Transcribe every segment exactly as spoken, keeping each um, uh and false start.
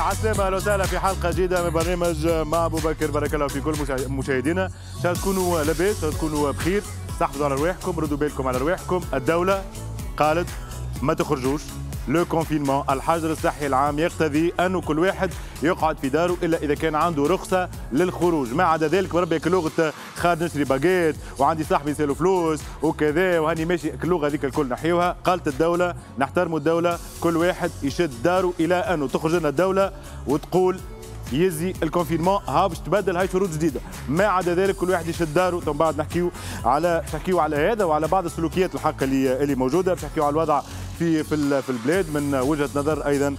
عسلامة، أهلا وسهلا في حلقة جديدة من برنامج مع أبو بكر. بارك الله في كل مشاهدينا، إن شاء الله تكونوا لاباس، تكونوا بخير، تحفظوا على رواحكم، ردوا بالكم على رواحكم. الدولة قالت ما تخرجوش، لو كونفينمون، الحجر الصحي العام يقتضي أنه كل واحد يقعد في داره إلا إذا كان عنده رخصة للخروج. ما عدا ذلك بربي كلغة خاد نشري باجيت وعندي صاحبي يسالو فلوس وكذا وهاني ماشي، كلغة هذيك الكل نحيوها. قالت الدولة نحترموا الدولة، كل واحد يشد داره إلى أنه تخرج لنا الدولة وتقول يزي الكونفينمون، ها باش تبدل هاي شروط جديده. ما عدا ذلك كل واحد يشد داره. ثم بعد نحكيو على نحكيو على هذا وعلى بعض السلوكيات الحق اللي اللي موجوده، باش نحكيو على الوضع في في في البلاد من وجهه نظر ايضا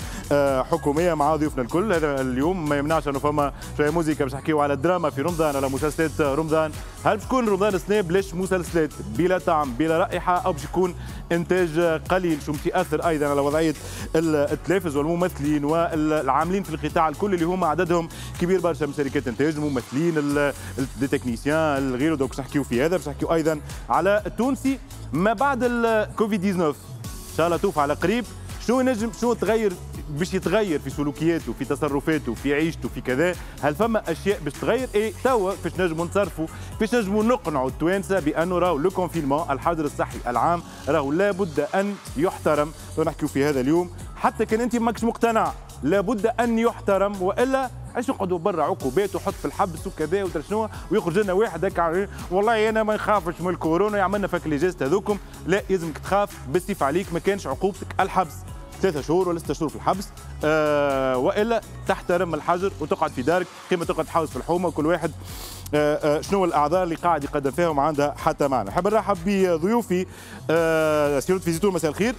حكوميه مع ضيوفنا الكل. هذا اليوم ما يمنعش انه فما شويه موزيكا، باش نحكيو على الدراما في رمضان، على مسلسلات رمضان. هل باش تكون رمضان سنة بلاش مسلسلات بلا طعم بلا رائحه، او باش يكون انتاج قليل؟ شو متاثر ايضا على وضعيه التلفز والممثلين والعاملين في القطاع الكل اللي هما عددهم كبير برشا من شركات انتاج، ممثلين، التكنيسيان، غيره. دوك باش نحكيو في هذا، باش نحكيو ايضا على التونسي ما بعد الكوفيد تسعة عشر، ان شاء الله توفى على قريب. شنو نجم شنو تغير باش يتغير في سلوكياته، في تصرفاته، في عيشته، في كذا؟ هل فما اشياء باش تغير؟ اي توا باش نجموا نتصرفوا، باش نجموا نقنعوا التوانسه بانه راهو لو كونفينمون، الحظر الصحي العام، راهو لابد ان يحترم. ونحكيو في هذا اليوم حتى كان انت ماكش مقتنع، لابد ان يحترم، والا علاش نقعدوا برا عقوبات وحط في الحبس وكذا وترى شنو، ويخرج لنا واحد هكا والله انا ما نخافش من الكورونا يعملنا فك لي جيست هذوكم. لا، يلزمك تخاف بالسيف عليك، ما كانش عقوبتك الحبس، ثلاثة شهور ولا ستة شهور في الحبس، آه والا تحترم الحجر وتقعد في دارك كما تقعد تحوس في الحومه. وكل واحد آه آه شنو الاعذار اللي قاعد يقدم فيهم عندها حتى معنا. نحب نرحب بضيوفي، آه سي لطفي زيتون، مساء الخير.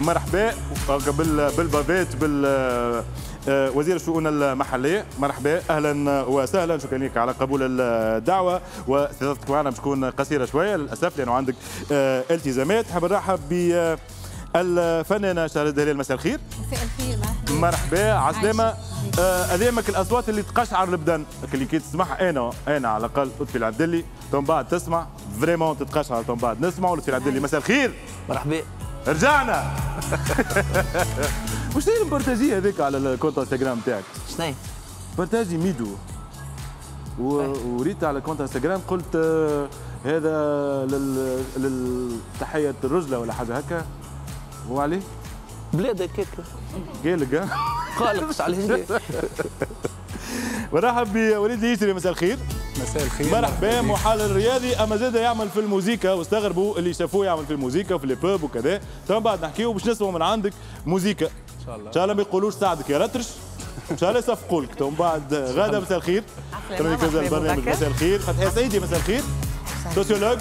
مرحبا. قبل بالبافات بال آه وزير الشؤون المحليه، مرحبا، اهلا وسهلا، شكرا لك على قبول الدعوه. وسيادتك معنا بتكون قصيره شويه للاسف لانه عندك آه التزامات. نحب نرحب ب الفنانة شهر الدليل، مساء الخير. مساء الخير، مرحبا. مرحبا، عسلامة. أذامك الأصوات اللي تقشعر البدن، اللي كي تسمعها أنا أنا على الأقل لطفي العبدلي، ثم بعد تسمع فريمون تتقشعر، ثم بعد نسمعوا لطفي العبدلي، مساء الخير. مرحبا. رجعنا. وش هي البارتاجي هذيك على الكونت انستغرام تاعك؟ شنو؟ بارتاجي ميدو وريت على الكونت انستغرام، قلت هذا للتحية الرجلة ولا حاجة هكا. هو عليه؟ بلادك هكا قالك قالك على ونرحب بوليد اليسري، مساء الخير. مساء الخير، مرحبا. محلل رياضي اما زاد يعمل في الموزيكا، واستغربوا اللي شافوه يعمل في الموزيكا وفي البوب وكذا. ثم بعد نحكيو باش نسمعوا من عندك موزيكا ان شاء الله، ان شاء الله ما يقولوش ساعدك يا رترش، ان شاء الله يصفقوا لك. ثم بعد غاده، مساء الخير. البرنامج، مساء الخير. فتحية سيدي، مساء الخير، سوسيولوج،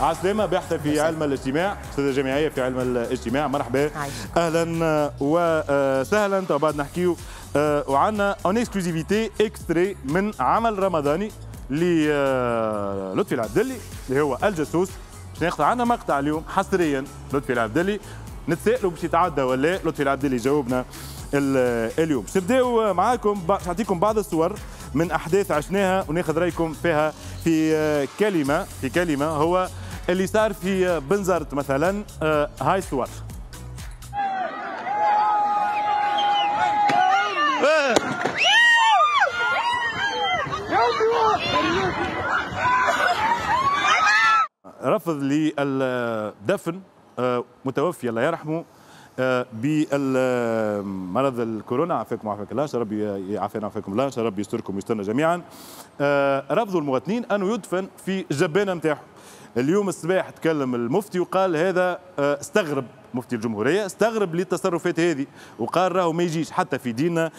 عسلامة، باحثة في علم الاجتماع، أستاذة جامعية في علم الاجتماع، مرحبا. أهلا وسهلا. طبعا بعد نحكيو وعندنا اون اكسكلوزيفيتي اكستري من عمل رمضاني للطفي العبدلي اللي هو الجاسوس. باش ناخذ عندنا مقطع اليوم حصريا لطفي العبدلي، نتسائلوا باش يتعدى ولا لطفي العبدلي جاوبنا اليوم. باش نبداو معاكم، باش نعطيكم بعض الصور من أحداث عشناها وناخذ رأيكم فيها في كلمة في كلمة. هو اللي صار في بنزرت مثلا، هاي الصور. رفض للدفن متوفي الله يرحمه بمرض الكورونا، عافاكم وعافاك الله، ان شاء ربي يعافينا ويعافيكم الله، ان شاء ربي يستركم ويسترنا جميعا. رفضوا المواطنين انه يدفن في الجبانه نتاعهم. اليوم الصباح تكلم المفتي وقال هذا، استغرب مفتي الجمهوريه، استغرب للتصرفات هذه وقال راهو ما يجيش حتى في ديننا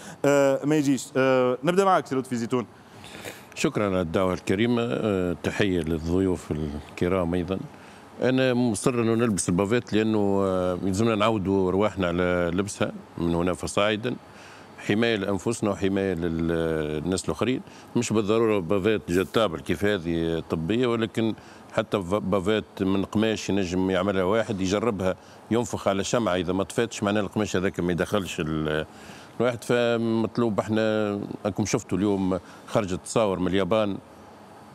ما يجيش. نبدا معك سي لطفي زيتون. شكرا على الدعوه الكريمه، تحيه للضيوف الكرام ايضا. أنا مصر أنه نلبس البافات لأنه يلزمنا نعودوا رواحنا على لبسها من هنا فصاعدا، حماية لأنفسنا وحماية للناس الآخرين. مش بالضرورة بافات جتابل كيف هذه طبية، ولكن حتى بافات من قماش ينجم يعملها واحد يجربها، ينفخ على شمعة، إذا ما طفاتش معناها القماش هذاك ما يدخلش الواحد. فمطلوب، احنا راكم شفتوا اليوم خرجت تصاور من اليابان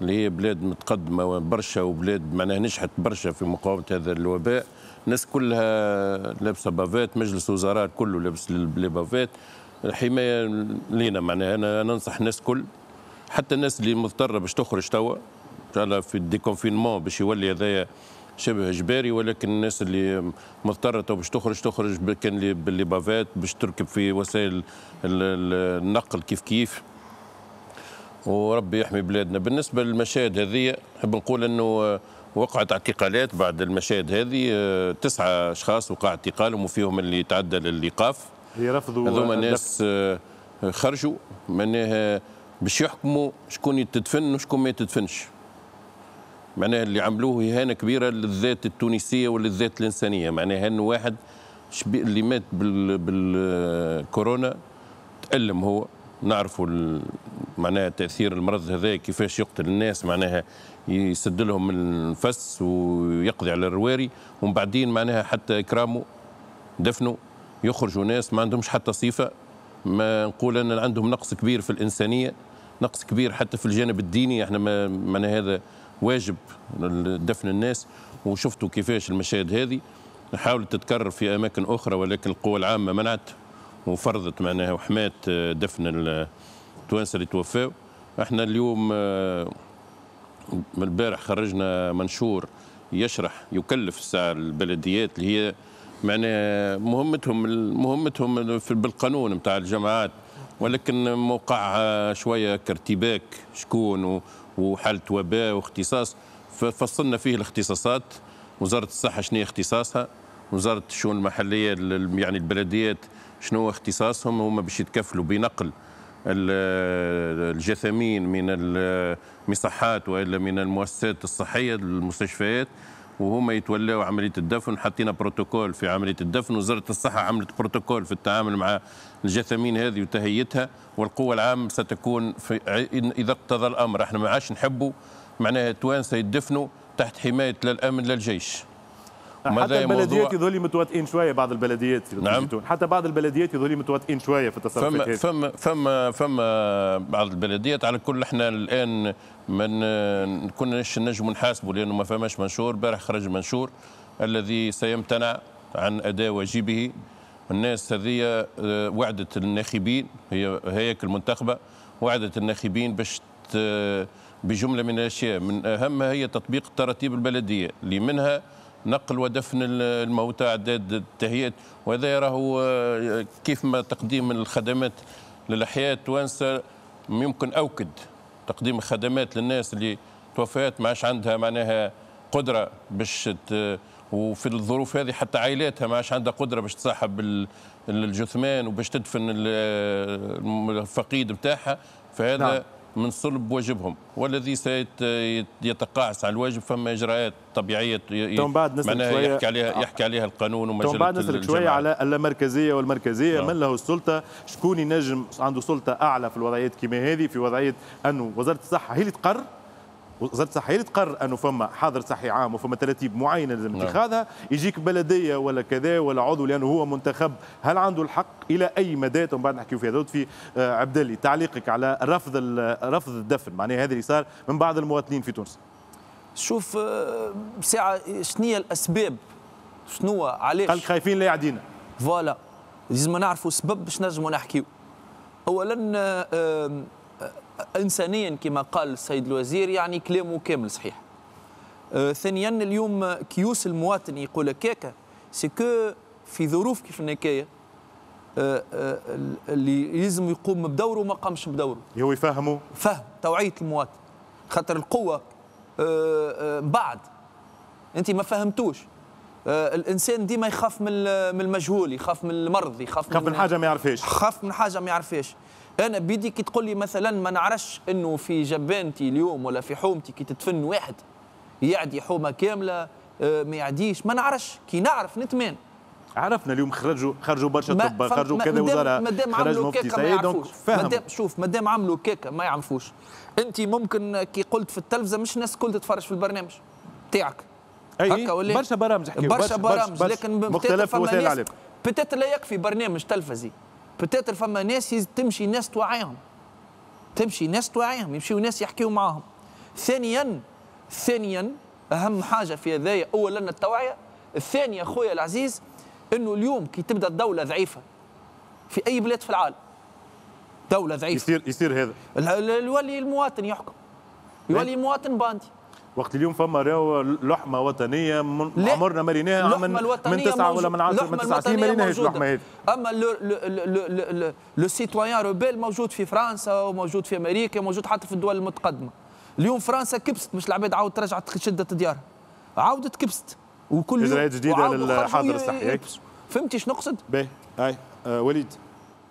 اللي هي بلاد متقدمة برشا وبلاد معناها نجحت برشا في مقاومة هذا الوباء، الناس كلها لابسة بافات، مجلس وزراء كله لابس لي بافات، حمايه لينا. معناها انا ننصح الناس الكل، حتى الناس اللي مضطره باش تخرج توا ان شاء الله في الديكونفينمون باش يولي هذايا شبه اجباري، ولكن الناس اللي مضطره تو باش تخرج تخرج كان باللي بافات باش تركب في وسائل النقل كيف كيف، وربي يحمي بلادنا. بالنسبه للمشاهد هذه نحب نقول انه وقعت اعتقالات بعد المشاهد هذه، تسعه اشخاص وقع اعتقالهم وفيهم اللي تعدى للايقاف، هذوما ناس خرجوا معناها باش يحكموا شكون يتدفن وشكون ما يتدفنش. معناها اللي عملوه اهانه كبيره للذات التونسيه وللذات الانسانيه، معناها انه واحد اللي مات بالكورونا تألم هو، نعرفوا معناها تاثير المرض هذا كيفاش يقتل الناس، معناها يسد لهم من الفس ويقضي على الرواري، ومن بعدين معناها حتى اكرامه دفنوا يخرجوا ناس ما عندهمش حتى صفه، ما نقول ان عندهم نقص كبير في الانسانيه، نقص كبير حتى في الجانب الديني. احنا معناها هذا واجب دفن الناس، وشفتوا كيفاش المشاهد هذه حاولت تتكرر في اماكن اخرى، ولكن القوى العامه منعت وفرضت معناها وحمات دفن التوانسه اللي توفاو. احنا اليوم من البارح خرجنا منشور يشرح يكلف الساعه البلديات اللي هي معناها مهمتهم مهمتهم بالقانون نتاع الجماعات، ولكن موقع شويه كارتباك شكون وحاله وباء واختصاص، ففصلنا فيه الاختصاصات، وزاره الصحه شنو هي اختصاصها، وزاره الشؤون المحليه يعني البلديات شنو هو اختصاصهم، هما باش يتكفلوا بنقل الجثامين من المصحات والا من المؤسسات الصحيه للمستشفيات، وهما يتولاوا عمليه الدفن. حطينا بروتوكول في عمليه الدفن، وزاره الصحه عملت بروتوكول في التعامل مع الجثامين هذه وتهيئتها، والقوه العامه ستكون في اذا اقتضى الامر. احنا ما عادش نحبوا معناها التوانسه يدفنوا تحت حمايه لا الامن لا الجيش. حتى البلديات يظهر لي متواطئين شويه، بعض البلديات نعم حتى بعض البلديات يظهر لي متواطئين شويه في التصرفات هذه. فما فما فما بعض البلديات. على كل احنا الان ما كناش نجم نحاسبوا لانه ما فماش منشور. بارح خرج منشور الذي سيمتنع عن اداء واجبه. الناس هذه وعدت الناخبين، هي هياكل منتخبه وعدت الناخبين باش بجمله من الاشياء، من اهمها هي تطبيق التراتيب البلديه اللي منها نقل ودفن الموتى، اعداد التهيئات، وهذا راهو كيف ما تقديم الخدمات للاحياء التوانسه يمكن اوكد تقديم الخدمات للناس اللي توفيت ما عادش عندها معناها قدره باش، وفي الظروف هذه حتى عائلاتها ما عادش عندها قدره باش تصاحب الجثمان وباش تدفن الفقيد بتاعها، فهذا نعم. من صلب واجبهم، والذي سيتقاعس على الواجب فما اجراءات طبيعيه معناها يحكي عليها يحكي عليها القانون ومجلة الجماعة. تو بعد نسلك شويه على اللامركزيه والمركزيه، من له السلطه، شكون ينجم عنده سلطه اعلى في الوضعيات كيما هذه، في وضعيه انه وزاره الصحه هي اللي تقرر وزاره الصحه هي اللي تقرر انه فما حاضر صحي عام وفما تراتيب معينه لازم اتخاذها، يجيك بلديه ولا كذا ولا عضو لانه هو منتخب، هل عنده الحق الى اي مدى؟ ومن بعد نحكيو فيها. لطفي عبدلي، تعليقك على رفض رفض الدفن معناها هذا اللي صار من بعض المواطنين في تونس. شوف ساعه شنو الاسباب، شنو علاش قال خايفين لا يعدينا، فوالا لازم نعرفوا السبب باش نجموا نحكيو. اولا انسانيا كما قال السيد الوزير يعني كلامه كامل صحيح. آه ثانيا اليوم كيوس المواطن يقول هكاكا سكو في ظروف كيف هكايا آه آه اللي لازم يقوم بدوره ما قامش بدوره. هو يفهموا فهم توعيه المواطن، خاطر القوه آه آه بعد انت ما فهمتوش. آه الانسان ديما يخاف من المجهول، يخاف من المرض، يخاف من, من, من حاجه ما يعرفهاش، يخاف من حاجه ما يعرفهاش. أنا بيدي كي تقول لي مثلا ما نعرفش أنه في جبانتي اليوم ولا في حومتي كي تدفن واحد يعدي حومة كاملة ما يعديش، ما نعرفش. كي نعرف نتمان. عرفنا اليوم خرجوا خرجوا برشا طب، خرجوا كذا وزراء، خرجوا مفتي سيد، دونك فهم. شوف مادام عملوا كيكا ما يعرفوش، أنت ممكن كي قلت في التلفزة مش ناس كل تتفرج في البرنامج تاعك هكا ولا برشا برامج حكيوا برشا برامج، لكن مختلف وسائل الإعلام بتات لا يكفي برنامج تلفزي، بتاتر فما ناس تمشي ناس توعيهم، تمشي ناس توعيهم، يمشيو ناس يحكيو معاهم. ثانيا ثانيا اهم حاجه في هذايا اولا التوعيه، الثانيه خويا العزيز انه اليوم كي تبدا الدوله ضعيفه في اي بلاد في العالم دولة ضعيفة. يصير يصير هذا يولي المواطن يحكم، يولي المواطن باندي. وقت اليوم فما راهو لحمه وطنيه عمرنا مريناها من من تسعه ولا من عشره من تسعه سنين مريناهاش اللحمه هذه. اما لو سيتويان روبيل موجود في فرنسا وموجود في امريكا وموجود حتى في الدول المتقدمه. اليوم فرنسا كبست، مش العباد عاود رجعت شدت ديارها، عاودت كبست وكل يوم اجراءات جديده للحاضر الصحي. فهمتي شنو نقصد؟ باهي هاي آه وليد.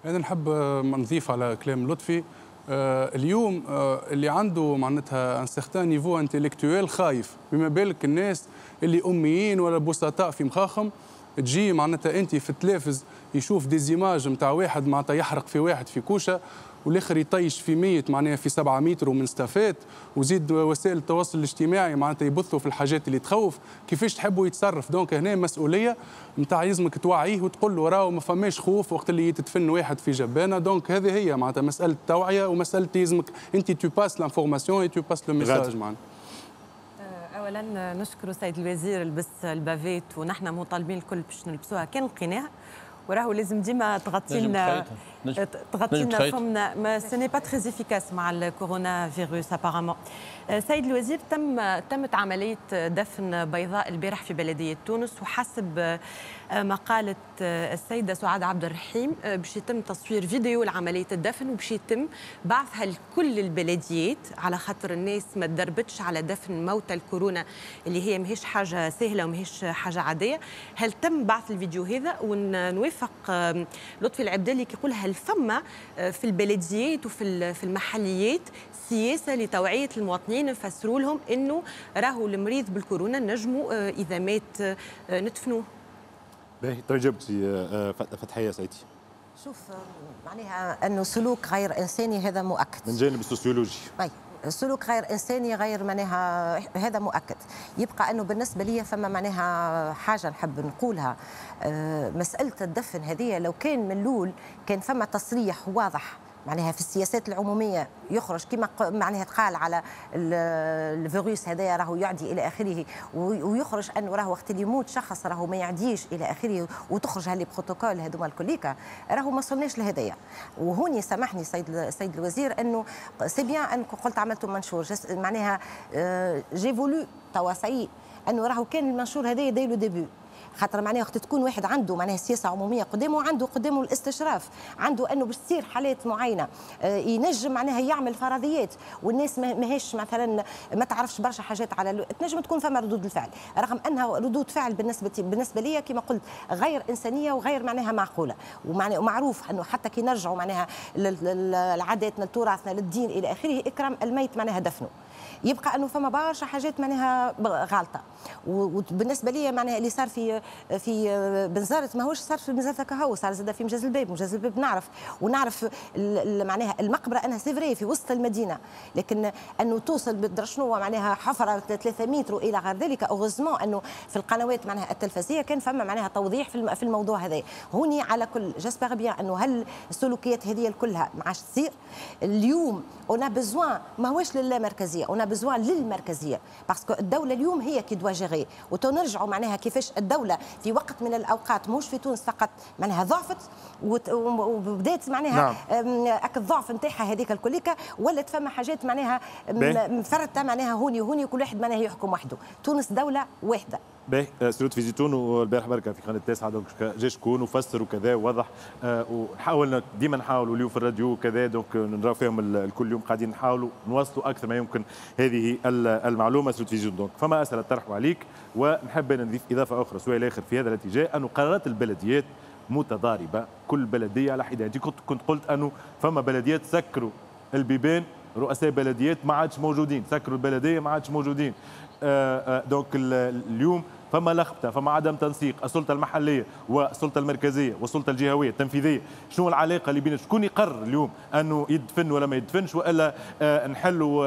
انا نحب نضيف على كلام لطفي. اليوم اللي عنده معناتها ان سيغتان نيفو انتيليكتويل خايف، بما بالك الناس اللي اميين ولا بسطاء في مخاخهم. تجي معناتها انت في التلفز يشوف ديزيماج نتاع واحد معناتها يحرق في واحد في كوشه والاخر يطيش في مية معناها في سبعة متر ومن استفاد، وزيد وسائل التواصل الاجتماعي معناتها يبثوا في الحاجات اللي تخوف. كيفاش تحبوا يتصرف؟ دونك هنا مسؤوليه نتاع لازمك توعيه وتقول له راهو ما فماش خوف وقت اللي تدفن واحد في جبانه. دونك هذه هي معناتها مساله توعيه ومساله لازمك انت تو باس لانفورماسيون اي تو باس لو ميساج. معناتها اولا نشكر السيد الوزير لبس البافيت ونحن مطالبين الكل باش نلبسوها كان لقيناها، وراهو لازم ديما تغطي لنا تغطي لنا فمنا. ما سي ني با تري افيكاس مع الكورونا فيروس ابارامون. السيد الوزير تم تمت عمليه دفن بيضاء البارح في بلديه تونس، وحسب ما قالت السيده سعاد عبد الرحيم باش يتم تصوير فيديو لعمليه الدفن وباش يتم بعثها لكل البلديات، على خاطر الناس ما تدربتش على دفن موتى الكورونا اللي هي ماهيش حاجه سهله وماهيش حاجه عاديه. هل تم بعث الفيديو هذا؟ ونوافق لطفي العبدلي كي يقول هل فما في البلديات وفي في المحليات سياسه لتوعيه المواطنين نفسروا لهم انه راهو المريض بالكورونا نجموا اذا مات ندفنوه. باهي ترجمتي فتحية سيدي. شوف معناها انه سلوك غير انساني هذا مؤكد من جانب السوسيولوجي. باهي سلوك غير انساني غير معناها هذا مؤكد. يبقى انه بالنسبه لي فما معناها حاجه نحب نقولها. مساله الدفن هذه لو كان من الاول كان فما تصريح واضح معناها في السياسات العموميه يخرج كما معناها تقال على الفيروس هذايا راهو يعدي الى اخره، ويخرج انه راهو وقت اللي يموت شخص راهو ما يعديش الى اخره، وتخرج هاللي بروتوكول هذوما الكليكا. راهو ما وصلناش لهدايا. وهوني سامحني السيد السيد الوزير انه سي بيان انكم قلت عملتوا منشور معناها جي فولو تواسعي انه راهو كان المنشور هذايا دايلو ديبي، خاطر معناها وقت تكون واحد عنده معناها سياسه عموميه قدامه وعنده قدامه الاستشراف، عنده انه باش تصير حالات معينه ينجم معناها يعمل فرضيات، والناس ماهيش مثلا ما تعرفش برشا حاجات على تنجم تكون فما ردود الفعل، رغم انها ردود فعل بالنسبه بالنسبه لي كما قلت غير انسانيه وغير معناها معقوله. ومعروف انه حتى كي نرجعوا معناها لعاداتنا لتراثنا للدين الى اخره اكرم الميت معناها دفنه. يبقى انه فما برشا حاجات معناها غالطه، وبالنسبه لي معناها اللي صار في في بنزرت ماهوش صار في بنزرت كهو، صار زاد في مجاز الباب. مجاز الباب نعرف ونعرف معناها المقبره انها سيفري في وسط المدينه، لكن انه توصل بدرا شنو معناها حفره ثلاثمية متر والى غير ذلك. اوغزمون انه في القنوات معناها التلفزيونيه كان فما معناها توضيح في في الموضوع هذا. هوني على كل جيسبر بيان انه هل السلوكيات هذه كلها ما عادش تصير. اليوم اون ا بيزوان ماهوش للامركزيه، اون ا بيزوان للمركزيه، باسكو الدوله اليوم هي كي دوا جيري. وتنرجعوا معناها كيفاش الدوله في وقت من الاوقات مش في تونس فقط معناها ضعفت وبدات معناها اك الضعف نتاعها هذيك الكوليكا، ولات فما حاجات معناها مفرته معناها هوني هوني كل واحد معناها يحكم وحده. تونس دوله واحده. باهي سي لطفي زيتون والبارح بركه في قناه التاسعه دونك جا شكون وفسر وكذا ووضح، وحاولنا ديما نحاولوا اليوم في الراديو وكذا دونك نراو فيهم الكل يوم قاعدين نحاولوا نوصلوا اكثر ما يمكن هذه المعلومه سي لطفي زيتون. دونك فما اسئله طرحوا عليك ونحب انا نضيف اضافه اخرى سؤال اخر في هذا الاتجاه، انه قرارات البلديات متضاربه كل بلديه على حده. كنت كنت قلت انه فما بلديات سكروا البيبان، رؤساء بلديات ما عادش موجودين، سكروا البلديه ما عادش موجودين. آآ آآ دونك اليوم فما لخبطه، فما عدم تنسيق السلطه المحليه والسلطه المركزيه والسلطه الجهويه التنفيذيه. شنو العلاقه اللي بين شكون يقرر اليوم انه يدفن ولا ما يدفنش، والا نحلوا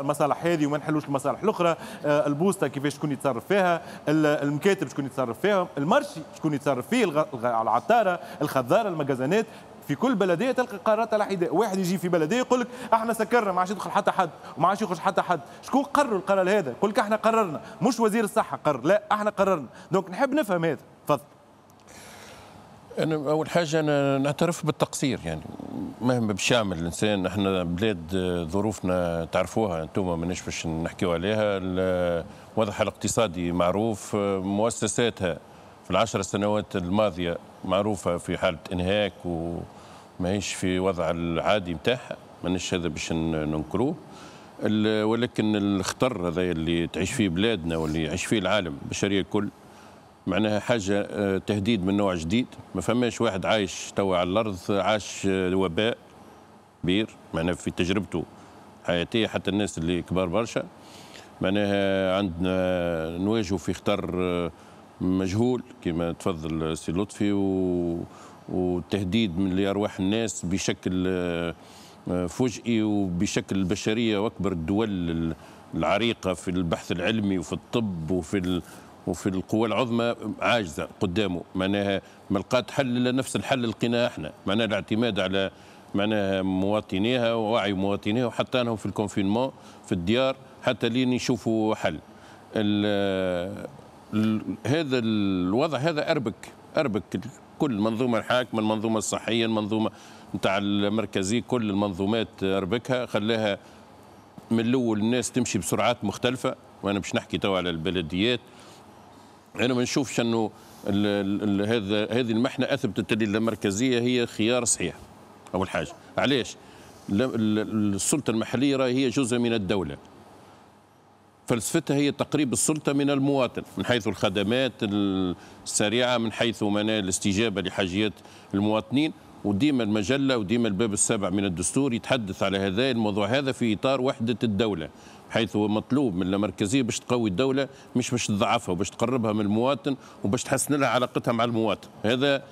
المصالح هذه وما نحلوش المصالح الاخرى، البوسطه كيفاش شكون يتصرف فيها، المكاتب شكون يتصرف فيها، المرشي شكون يتصرف فيه، العطاره، الخضاره، المجازانات. في كل بلديه تلقى قرارات على حده، واحد يجي في بلديه يقول لك احنا سكرنا ما عادش يدخل حتى حد وما عادش يخرج حتى حد، شكون قرر القرار هذا؟ يقول لك احنا قررنا، مش وزير الصحه قرر، لا احنا قررنا، دونك نحب نفهم هذا، تفضل. أنا أول حاجة أنا نعترف بالتقصير، يعني مهما باش يعمل الإنسان. احنا بلاد ظروفنا تعرفوها أنتوما، ماناش باش نحكيو عليها. واضح الاقتصادي معروف، مؤسساتها في العشر سنوات الماضية معروفة في حالة إنهاك وماهيش في وضع العادي نتاعها، ماناش هذا باش ننكروه. ولكن الخطر هذا اللي تعيش فيه بلادنا واللي يعيش فيه العالم البشرية الكل، معناها حاجة تهديد من نوع جديد. ما فماش واحد عايش توا على الأرض عاش وباء كبير، معناها في تجربته حياتية، حتى الناس اللي كبار برشا. معناها عندنا نواجهوا في خطر مجهول كما تفضل سي لطفي، و... وتهديد من لأرواح الناس بشكل فجئي وبشكل البشرية، وأكبر الدول العريقة في البحث العلمي وفي الطب وفي ال... وفي القوى العظمى عاجزه قدامه. معناها ما لقات حل الا نفس الحل لقيناه احنا، معناها الاعتماد على معناها مواطنيها ووعي مواطنيها، وحتى انهم في الكونفينمون في الديار حتى لين يشوفوا حل. ال ال هذا الوضع هذا اربك اربك كل منظومه الحاكمه، المنظومه الصحيه، المنظومه نتاع المركزي، كل المنظومات اربكها، خلاها من الاول الناس تمشي بسرعات مختلفه. وانا باش نحكي توا على البلديات. أنا ما نشوفش أنه هذا هذه المحنة أثبتت لي المركزية هي خيار صحيح. أول حاجة، علاش؟ السلطة المحلية راهي هي جزء من الدولة. فلسفتها هي تقريب السلطة من المواطن، من حيث الخدمات السريعة، من حيث معناها الاستجابة لحاجيات المواطنين. وديما المجلة وديما الباب السابع من الدستور يتحدث على هذا الموضوع هذا في إطار وحدة الدولة، حيث مطلوب من المركزية باش تقوي الدولة، مش باش تضعفها، وباش تقربها من المواطن، وباش تحسن لها علاقتها مع المواطن. هذا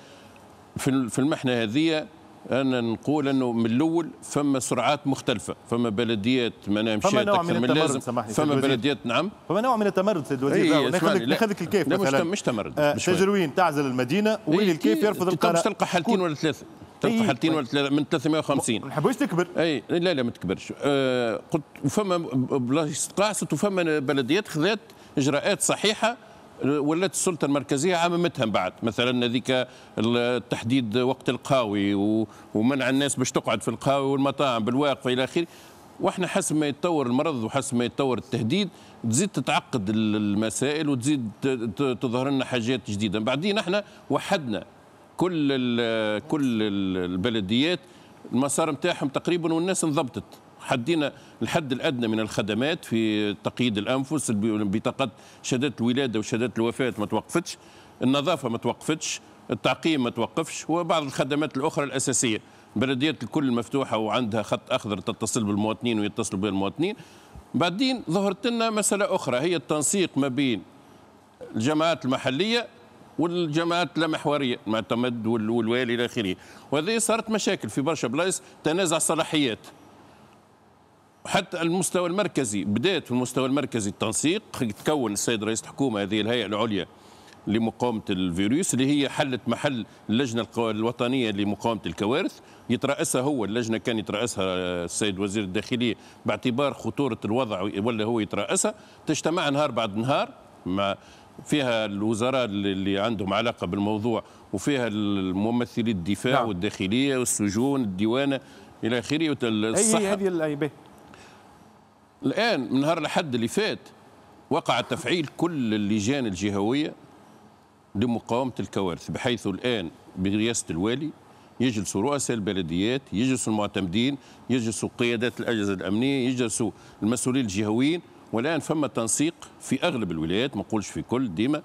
في المحنة هذه أنا نقول أنه من الأول فما سرعات مختلفة، فما بلديات معناها مشات أكثر من, من لازم، فما بلديات نعم، فما نوع من التمرد سيد الوزير. ناخذك الكيف مثلا، مش تمرد، آه تجرين تعزل المدينة وولي الكيف يرفض القرار. مش تلقى حالتين ولا ثلاثة، تلقى حالتين ولا ثلاثة من ثلاثمائة وخمسين. ما نحبوش تكبر. أي لا لا ما تكبرش. آه قلت وفما بلاص تقاعست، وفما بلديات خذات إجراءات صحيحة ولات السلطه المركزيه عممتها من بعد. مثلا هذيك تحديد وقت القهاوي ومنع الناس باش تقعد في القهاوي والمطاعم بالواقفه الى اخره. واحنا حسب ما يتطور المرض وحسب ما يتطور التهديد تزيد تتعقد المسائل وتزيد تظهر لنا حاجات جديده. بعدين احنا وحدنا كل ال كل ال البلديات المسار نتاعهم تقريبا، والناس انضبطت. حدينا الحد الادنى من الخدمات في تقييد الانفس، بطاقه شهادات الولاده وشهادات الوفاه ما توقفتش، النظافه ما توقفتش، التعقيم ما توقفش، وبعض الخدمات الاخرى الاساسيه. البلديات الكل مفتوحه وعندها خط اخضر تتصل بالمواطنين ويتصلوا بها المواطنين. بعدين ظهرت لنا مساله اخرى، هي التنسيق ما بين الجماعات المحليه والجماعات اللامحوريه مع التمد والوالي الى اخره. وهذه صارت مشاكل في برشا بلايص، تنازع الصلاحيات. حتى المستوى المركزي بدات في المستوى المركزي التنسيق. تكون السيد رئيس الحكومه هذه الهيئه العليا لمقاومه الفيروس، اللي هي حلت محل اللجنه الوطنيه لمقاومه الكوارث، يترأسها هو. اللجنه كان يترأسها السيد وزير الداخليه، باعتبار خطوره الوضع ولا هو يترأسها. تجتمع نهار بعد نهار مع فيها الوزراء اللي عندهم علاقه بالموضوع، وفيها الممثلي الدفاع نعم. والداخليه والسجون الديوانه الى اخره والصحه. اي هذه الايبه الآن من نهار الأحد اللي فات وقع تفعيل كل اللجان الجهوية لمقاومة الكوارث، بحيث الآن برئاسة الوالي يجلسوا رؤساء البلديات، يجلسوا المعتمدين، يجلسوا قيادات الأجهزة الأمنية، يجلسوا المسؤولين الجهويين. والآن فما تنسيق في أغلب الولايات، ما نقولش في كل ديما،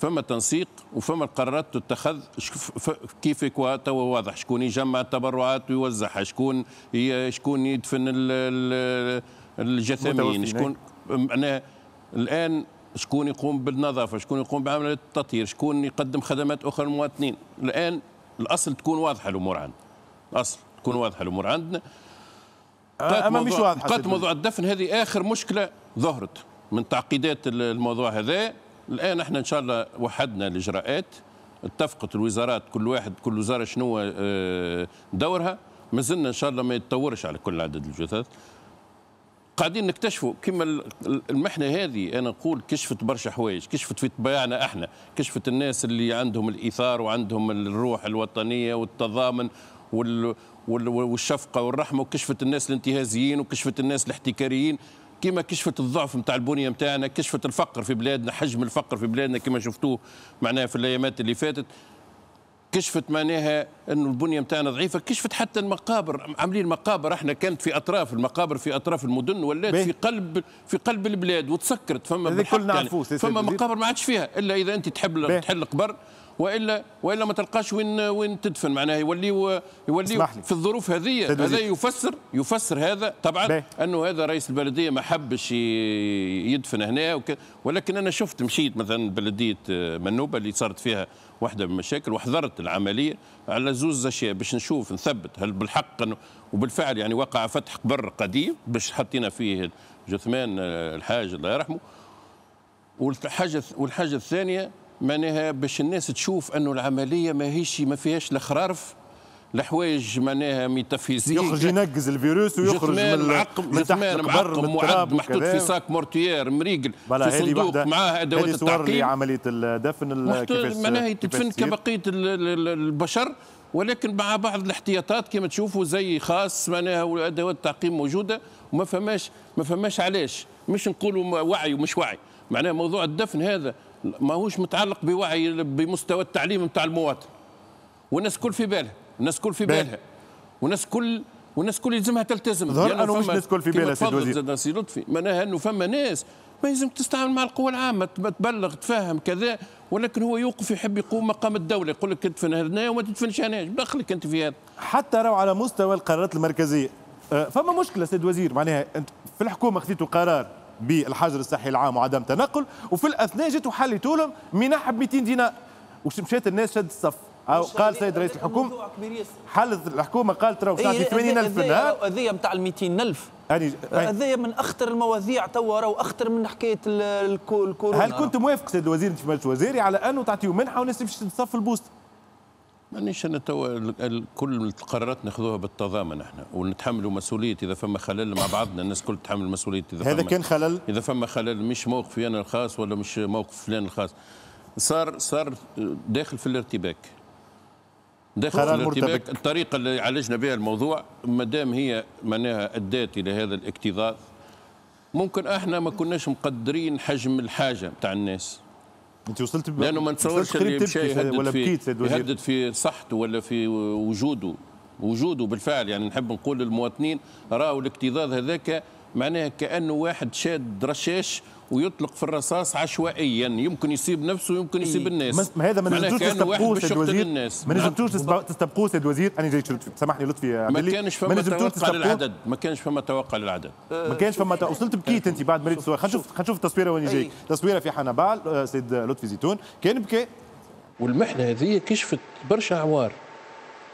فما تنسيق وفما القرارات تتخذ كيف كوا توا واضح. شكون يجمع التبرعات ويوزعها، شكون شكون يدفن ال الجثامين، شكون معناها الان، شكون يقوم بالنظافه، شكون يقوم بعمليه التطهير، شكون يقدم خدمات اخرى للمواطنين. الان الاصل تكون واضحه الامور عندنا، الاصل تكون واضحه الامور عندنا. اما مش واضحه قد موضوع الدفن، هذه اخر مشكله ظهرت من تعقيدات الموضوع هذا. الان احنا ان شاء الله وحدنا الاجراءات، اتفقت الوزارات كل واحد كل وزاره شنو دورها. مازلنا ان شاء الله ما يتطورش على كل عدد الجثث. قاعدين نكتشفوا كما المحنه هذه. انا نقول كشفت برشا حوايج، كشفت في طباعنا احنا، كشفت الناس اللي عندهم الايثار وعندهم الروح الوطنيه والتضامن وال... وال... والشفقه والرحمه، وكشفت الناس الانتهازيين، وكشفت الناس الاحتكاريين، كما كشفت الضعف نتاع البنيه نتاعنا، كشفت الفقر في بلادنا، حجم الفقر في بلادنا كما شفتوه معناها في الايامات اللي فاتت، كشفت معناها انه البنيه نتاعنا ضعيفه، كشفت حتى المقابر، عاملين مقابر احنا كانت في اطراف المقابر في اطراف المدن، ولات في قلب في قلب البلاد وتسكرت، فما يعني فما مقابر ما عادش فيها الا اذا انت تحب تحل قبر، والا والا ما تلقاش وين وين تدفن معناها. يوليوا يوليوا في الظروف هذه. هذا يفسر يفسر هذا طبعا بيه. انه هذا رئيس البلديه ما حبش يدفن هنا وك... ولكن انا شفت، مشيت مثلا بلديه منوبه اللي صارت فيها واحده من المشاكل، وحضرت العمليه على زوز اشياء باش نشوف نثبت هل بالحق انه وبالفعل يعني وقع فتح قبر قديم باش حطينا فيه جثمان الحاج الله يرحمه، والحاجه والحاجه الثانيه معناها باش الناس تشوف انه العمليه ماهيش ما فيهاش لا خرارف لا حوايج معناها ميتافيزيك، يخرج ينقز الفيروس ويخرج من العقم، جثمان معقم وعد محطوط في صاك مورتيير مريقل في صندوق معاه ادوات التعقيم. عمليه الدفن كيفاش معناها تدفن كبقيه البشر، ولكن مع بعض الاحتياطات كما تشوفوا، زي خاص معناها وادوات التعقيم موجوده، وما فماش ما فماش علاش، مش نقولوا وعي ومش وعي، معناها موضوع الدفن هذا ماهوش متعلق بوعي بمستوى التعليم نتاع المواطن، والناس كل في بالها، الناس كل في بالها، والناس كل والناس كل يلزمها تلتزم. ظهر أنه مش الناس كل في بالها سيد الوزير. سي لطفي معناها أنه فما ناس ما يلزم تستعمل مع القوى العامة، تبلغ تفهم كذا، ولكن هو يوقف يحب يقوم مقام الدولة، يقول لك تدفن هنا وما تدفنش هناش، بدخلك أنت في هذا. حتى لو على مستوى القرارات المركزية فما مشكلة سيد الوزير، معناها أنت في الحكومة خذيتوا قرار بالحجر الصحي العام وعدم تنقل، وفي الاثناء جيتوا حليتوا لهم منح ب مئتين دينار، وش مشات الناس شد الصف. أو قال سيد رئيس الحكومه حلت الحكومه قالت راهو ساعه ثمانين ألف في النهار. هذه نتاع ال مئتين ألف هذه من اخطر المواضيع، توا راهو اخطر من حكايه الكورونا. هل كنت موافق سيد الوزير انت في مجلس وزيري على انه تعطيو منحه والناس تمشي تتصف البوست؟ مانيش انا توا كل القرارات ناخذوها بالتضامن احنا، ونتحملوا مسؤوليه اذا فما خلل مع بعضنا، الناس كل تتحمل مسؤوليه اذا هذا كان خلل، اذا فما خلل مش موقفي انا الخاص ولا مش موقف فلان الخاص. صار صار داخل في الارتباك، داخل في الارتباك. الطريقه اللي عالجنا بها الموضوع ما دام هي معناها ادت الى هذا الاكتظاظ، ممكن احنا ما كناش مقدرين حجم الحاجه بتاع الناس. انت وصلت ب... لانه ما نتصورش اللي مشى يهدد في صحته ولا في وجوده وجوده بالفعل. يعني نحب نقول للمواطنين راهو الاكتظاظ هذاك معناها كانه واحد شاد رشاش ويطلق في الرصاص عشوائيا، يمكن يصيب نفسه ويمكن يصيب الناس. ما هذا ما نجمتوش تستبقوه سيد الوزير، ما نجمتوش تستبقوه سيد الوزير. انا جاي سامحني لطفي، ما كانش فما توقع للعدد، ما كانش فما توقع للعدد، ما كانش فما. وصلت بكيت انت بعد ما ريت الصور. خلينا نشوف خلينا نشوف التصويره وين جاي. تصويره في حنبال سيد لطفي زيتون كان بكى. والمحنه هذه كشفت برشا عوار،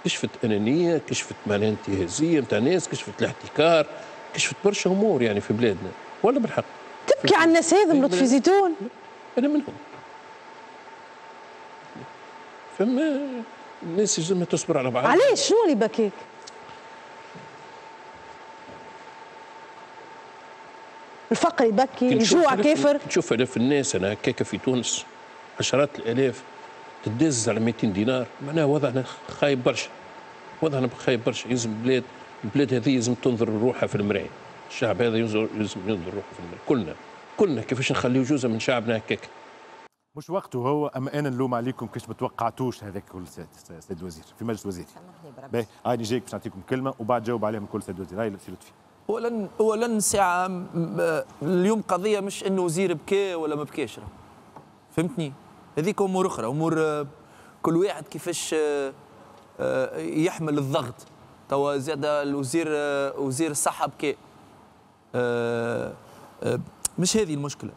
كشفت انانيه، كشفت معناها انتهازيه نتاع ناس، كشفت الاحتكار، كشفت برشا امور يعني في بلادنا. ولا بالحق تبكي على الناس هذم لطفي زيتون؟ أنا منهم. فما الناس يلزمها تصبر على بعضها. علاش؟ شنو اللي بكيك؟ الفقر يبكي، الجوع كافر. نشوف آلاف الناس أنا هكاك في تونس، عشرات الآلاف تدز على مئتين دينار، معناها وضعنا خايب برشا. وضعنا خايب برشا، يلزم البلاد البلاد هذه يلزم تنظر لروحها في المراية. الشعب هذا ينظر ينظر روحه في المال. كلنا كلنا كيفاش نخليو جزء من شعبنا هكاك. مش وقته هو، اما انا نلوم عليكم كيفاش ما توقعتوش هذاك كل سيد الوزير في مجلس وزيري. سامحني بربي. هاني جايك باش نعطيكم كلمه وبعد جاوب عليهم كل سيد الوزير. هاي سي لطفي. اولا اولا ساعه اليوم قضيه مش انه وزير بكى ولا ما بكاش، فهمتني؟ هذيك امور اخرى، امور كل واحد كيفاش يحمل الضغط. توا زاد الوزير وزير الصحه بكى. آه آه مش هذه المشكله.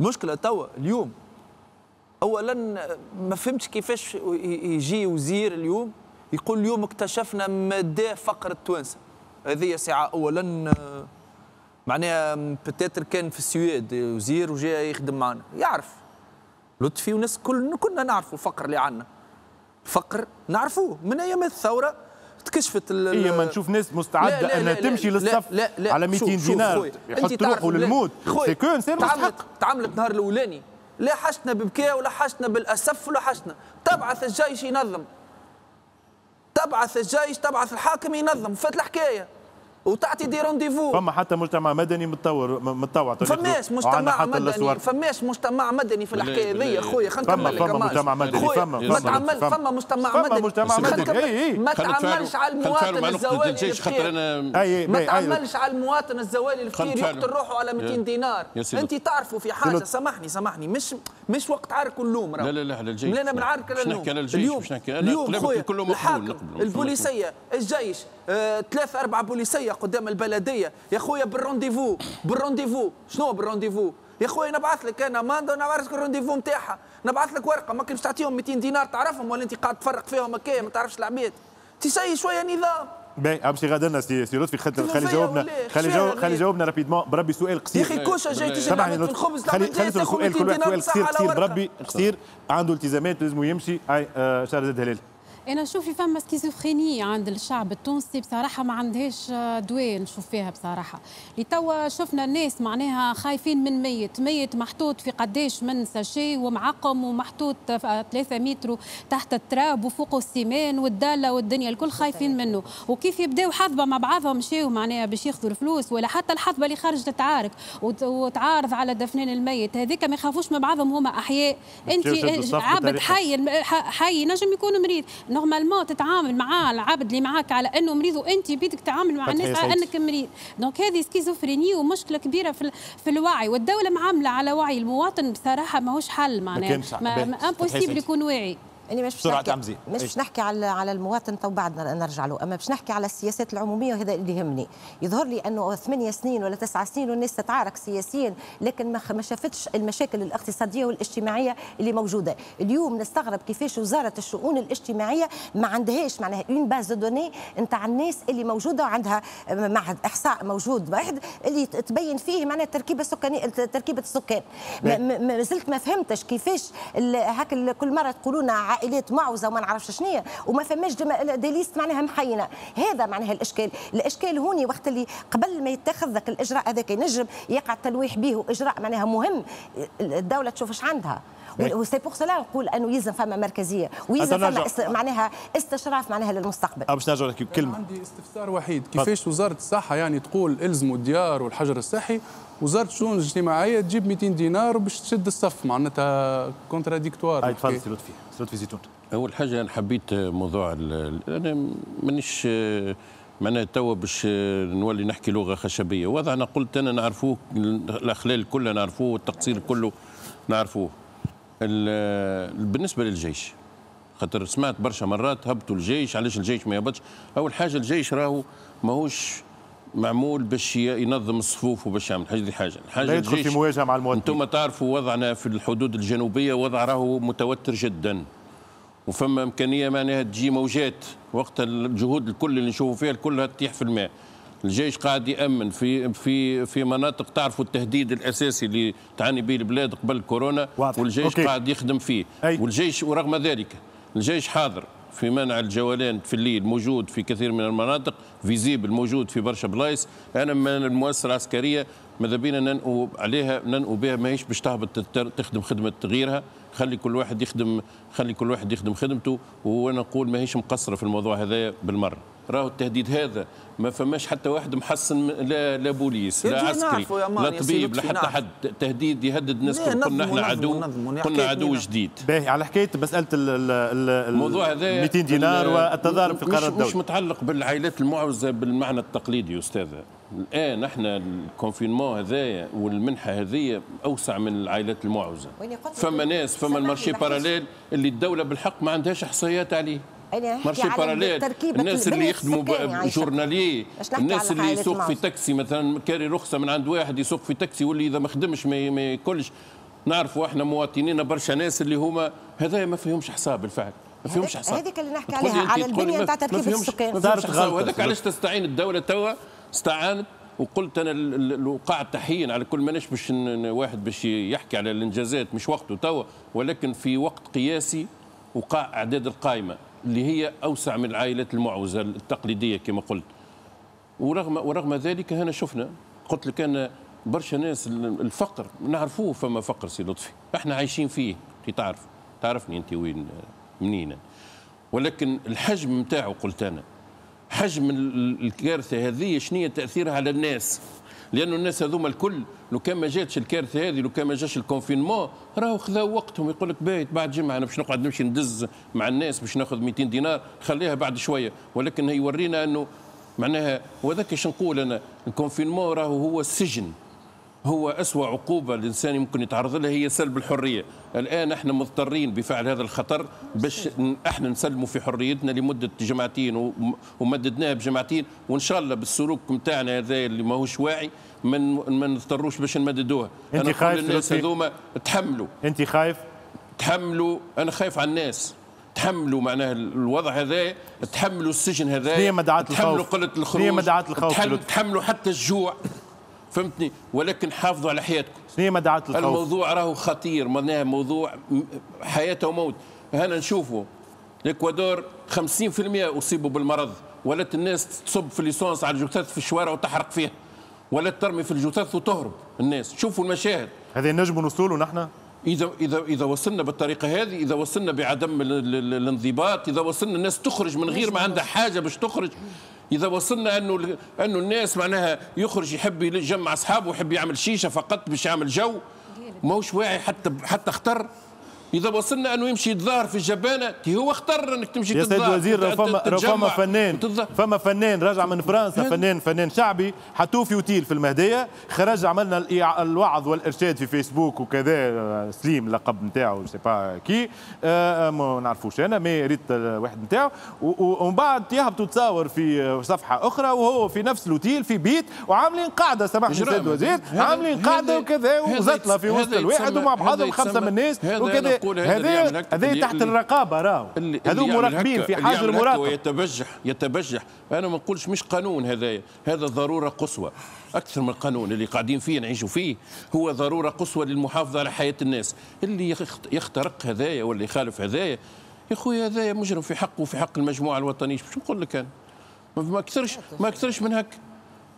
المشكله توا اليوم اولا ما فهمتش كيفاش يجي وزير اليوم يقول اليوم اكتشفنا مدى فقر التوانسه. هذه ساعه اولا آه معناها بتاتر كان في السويد وزير وجاي يخدم معنا، يعرف لطفي وناس كل كنا نعرفوا الفقر اللي عندنا، الفقر نعرفوه من ايام الثوره. كشفت هي ما نشوف ناس مستعده انها تمشي للصف لا لا على مئتين دينار يحط روحه للموت سي كون سي مستحق. تعاملت نهار الاولاني لا حشتنا ببكاء ولا حشتنا بالاسف ولا حشتنا. تبعث الجيش ينظم، تبعث الجيش، تبعث الحاكم ينظم، فات الحكايه وتعطي دي رونديفو. فما حتى مجتمع مدني متطور متطوع فماش مجتمع مدني، فماش مجتمع مدني في الحكايه ذي خويا. خلينا نكمل فما مجتمع مدني فما ما تعمل فما مجتمع مدني فما مجتمع مدني ما تعملش على المواطن الزوالي اللي بخير ما تعملش على المواطن الزوالي اللي بخير يقتل روحه على مئتين دينار. انت تعرفوا في حاجه سامحني سامحني مش مش وقت عارك اللوم. لا لا لا على الجيش لا بنعارك على اللوم. اليوم اليوم كله البوليسيه الجيش ثلاثة أربعة بوليسية قدام البلدية يا خويا بالرونديفو بالرونديفو. شنو بالرونديفو يا خويا؟ نبعث لك أنا ماندا ونبعث لك الرونديفو نتاعها، نبعث لك ورقة ماكش باش تعطيهم مئتين دينار تعرفهم ولا أنت قاعد تفرق فيهم هكايا ما تعرفش العباد. تسي شوية نظام. باهي أمشي غدا لنا سي لطفي خلي جاوبنا خلي جاوبنا خلي جاوبنا رابيدمون بربي سؤال قصير. يا أخي كوشة جاي تجي تعمل في الخبز خلي نسأل سؤال كل واحد سؤال قصير قصير بربي قصير عنده التزامات لازم يمشي. هاي شهر الدليل. أنا نشوف في فما سكيزوفرينية عند الشعب التونسي بصراحة ما عندهاش دواء نشوف فيها بصراحة. لتوا شفنا الناس معناها خايفين من ميت، ميت محطوط في قداش من ساشي ومعقم ومحطوط ثلاثة متر تحت التراب وفوقه السيمان والدالة والدنيا الكل خايفين منه. وكيف يبداو حظبة مع بعضهم مشاو معناها باش ياخذوا الفلوس ولا حتى الحظبة اللي خرجت تعارك وتعارض على دفنان الميت هذيك ما يخافوش من بعضهم. هما أحياء أنت عبد حي حي نجم يكون مريض نورمالمون تتعامل مع العبد اللي معاك على انه مريض وانت بيدك تعامل مع الناس على انك مريض. دونك هذه سكيزوفرينية ومشكله كبيره في في الوعي والدوله معامله على وعي المواطن بصراحه ماهوش حل معناها امبوسيبل يكون واعي. اني مش باش نحكي مش باش نحكي على على المواطن تو بعدنا نرجع له، اما باش نحكي على السياسات العموميه وهذا اللي يهمني. يظهر لي انه ثمانية سنين ولا تسعة سنين والناس تتعارك سياسيا لكن ما شافتش المشاكل الاقتصاديه والاجتماعيه اللي موجوده. اليوم نستغرب كيفاش وزاره الشؤون الاجتماعيه ما عندهاش معناها اون باز دوني نتاع الناس اللي موجوده وعندها معهد احصاء موجود واحد اللي تبين فيه معناها التركيبه السكانيه تركيبه السكان. ما زلت ما فهمتش كيفاش هكا كل مره تقولوا لنا عائلات معوزه وما نعرفش شنيا وما فماش ديليست معناها محينه. هذا معناها الاشكال، الاشكال هوني وقت اللي قبل ما يتخذ ذاك الاجراء هذاك ينجم يقع التلويح به واجراء معناها مهم الدوله تشوف اش عندها. وسي بوغ سولا نقول انه يلزم فما مركزيه ويلزم فما است... معناها استشراف معناها للمستقبل. باش نرجع لك بكلمه عندي استفسار وحيد كيفاش وزاره الصحه يعني تقول الزموا الديار والحجر الصحي وزاره الشؤون الاجتماعيه تجيب مئتين دينار باش تشد الصف معناتها كونتراديكتوار. تفضل سي لطفي لطفي زيتون. اول حاجه انا حبيت موضوع ال... انا مانيش معناها توا باش نولي نحكي لغه خشبيه واضح. انا قلت انا نعرفوه الاخلال كلها نعرفوه والتقصير كله نعرفوه. بالنسبه للجيش خاطر سمعت برشا مرات هبطوا الجيش علاش الجيش ما يهبطش. اول حاجه الجيش راهو ماهوش معمول باش ينظم الصفوف وباش يعمل حاجه. دي حاجه الحاجه الجيش في مواجهه مع المواطنين. انتم تعرفوا وضعنا في الحدود الجنوبيه وضع راهو متوتر جدا وفما امكانيه معناها تجي موجات وقت الجهود الكل اللي نشوفوا فيها كلها تطيح في الماء. الجيش قاعد يامن في في في مناطق تعرفوا التهديد الاساسي اللي تعاني به البلاد قبل كورونا واضح. والجيش أوكي. قاعد يخدم فيه أي. والجيش ورغم ذلك الجيش حاضر في منع الجولان في الليل موجود في كثير من المناطق فيزيبل موجود في برشا بلايص. انا من المؤسسه العسكريه ماذا بينا ننقوا عليها ننقوا بها ماهيش باش تهبط تخدم خدمه غيرها. خلي كل واحد يخدم خلي كل واحد يخدم خدمته. وانا نقول ماهيش مقصره في الموضوع هذا بالمره. راهو التهديد هذا ما فماش حتى واحد محصن لا لا بوليس لا عسكري لا طبيب لا حتى حد. تهديد يهدد الناس قلنا احنا عدو قلنا عدو جديد. باهي على حكايه مساله الموضوع هذا مئتين دينار والتضارب في قرار الدولة مش متعلق بالعائلات المعوزه بالمعنى التقليدي يا استاذه. الان احنا الكونفينمون هذايا والمنحه هذيا اوسع من العائلات المعوزه. فما ناس فما المارشي باراليل اللي الدوله بالحق ما عندهاش احصائيات عليه. مارشي باراليل الناس اللي يخدموا جورنالي الناس اللي يسوق في تاكسي مثلا كاري رخصه من عند واحد يسوق في تاكسي واللي اذا ما خدمش ما ياكلش. نعرفوا احنا مواطنين برشا ناس اللي هما هذايا ما فيهمش حساب بالفعل ما فيهمش حساب. هذيك اللي نحكي عليها على البنيه نتاع تركيب السكان صارت غلط. هذاك علاش تستعين الدوله توا استعانت. وقلت انا الوقاع تحيين على كل ماناش باش واحد باش يحكي على الانجازات مش وقته توا ولكن في وقت قياسي وقاع اعداد القائمه اللي هي أوسع من العائلات المعوزة التقليدية كما قلت. ورغم ورغم ذلك هنا شفنا، قلت لك أنا برشا ناس الفقر نعرفوه، فما فقر سي لطفي احنا عايشين فيه، انت تعرف تعرفني انت وين منين، ولكن الحجم نتاعو قلت انا حجم الكارثه هذه شنو تاثيرها على الناس، لانه الناس هذوما الكل لو كان ما جاتش الكارثه هذه، لو كان ما جاش الكونفينمون، راهو خذاو وقتهم. يقول لك باهي بعد جمعه انا باش نقعد نمشي ندز مع الناس باش ناخذ مئتين دينار، خليها بعد شويه، ولكن هي ورينا انه معناها، وذاك اش نقول انا، الكونفينمون راهو هو السجن، هو أسوأ عقوبة الإنسان يمكن يتعرض لها هي سلب الحرية. الآن احنا مضطرين بفعل هذا الخطر باش احنا نسلموا في حريتنا لمدة جمعتين، ومددناها بجمعتين، وإن شاء الله بالسلوك نتاعنا هذا اللي ماهوش واعي ما نضطروش باش نمددوها. أنا خايف الناس هذوما تحملوا. أنت خايف؟ تحملوا، أنا خايف على الناس. تحملوا معناها الوضع هذا، تحملوا السجن هذا، تحملوا قلة الخروج، تحملوا حتى الجوع. فهمتني؟ ولكن حافظوا على حياتكم. شنو هي مدعات الخوف؟ الموضوع راهو خطير، معناها موضوع حياة وموت. هنا نشوفوا الاكوادور خمسين بالمئة اصيبوا بالمرض، ولا الناس تصب في الليسونس على الجثث في الشوارع وتحرق فيها، ولا ترمي في الجثث وتهرب الناس. شوفوا المشاهد هذا نجم نوصلوا نحن؟ إذا إذا إذا وصلنا بالطريقة هذه، إذا وصلنا بعدم الانضباط، إذا وصلنا الناس تخرج من غير ما عندها حاجة باش تخرج، إذا وصلنا أنه أنه الناس معناها يخرج يحب يجمع أصحابه ويحب يعمل شيشة فقط باش يعمل جو، ماهوش واعي حتى حتى خطر. إذا وصلنا أنه يمشي يتظاهر في الجبانة، هو خطر أنك تمشي تتظاهر. يا سيد الوزير، فما فما فنان فما فنان راجع من فرنسا، فنان فنان شعبي، حطوه في أوتيل في المهدية، خرج عملنا الوعظ والإرشاد في فيسبوك وكذا، سليم لقب نتاعو جو سي با كي، آه ما نعرفوش أنا، مي ريت الواحد نتاعو، ومن بعد يهبطوا تصاور في صفحة أخرى وهو في نفس الأوتيل في بيت، وعاملين قاعدة، سامحني سيد الوزير، عاملين قاعدة وكذا وزطلة في وسط الواحد ومع بعضهم خمسة من الناس وكذا. هذا هذا تحت الرقابه، راهو هذو مراقبين في حاجه المراقبه. ويتبجح يتبجح انا ما نقولش مش قانون هذايا، هذا ضروره قصوى اكثر من القانون اللي قاعدين فيه نعيشوا فيه، هو ضروره قصوى للمحافظه على حياه الناس. اللي يخترق هذايا واللي يخالف هذايا، يا خويا هذايا مجرم في حقه وفي حق المجموعه الوطنيه. باش نقول لك انا ما اكثرش ما اكثرش من هك،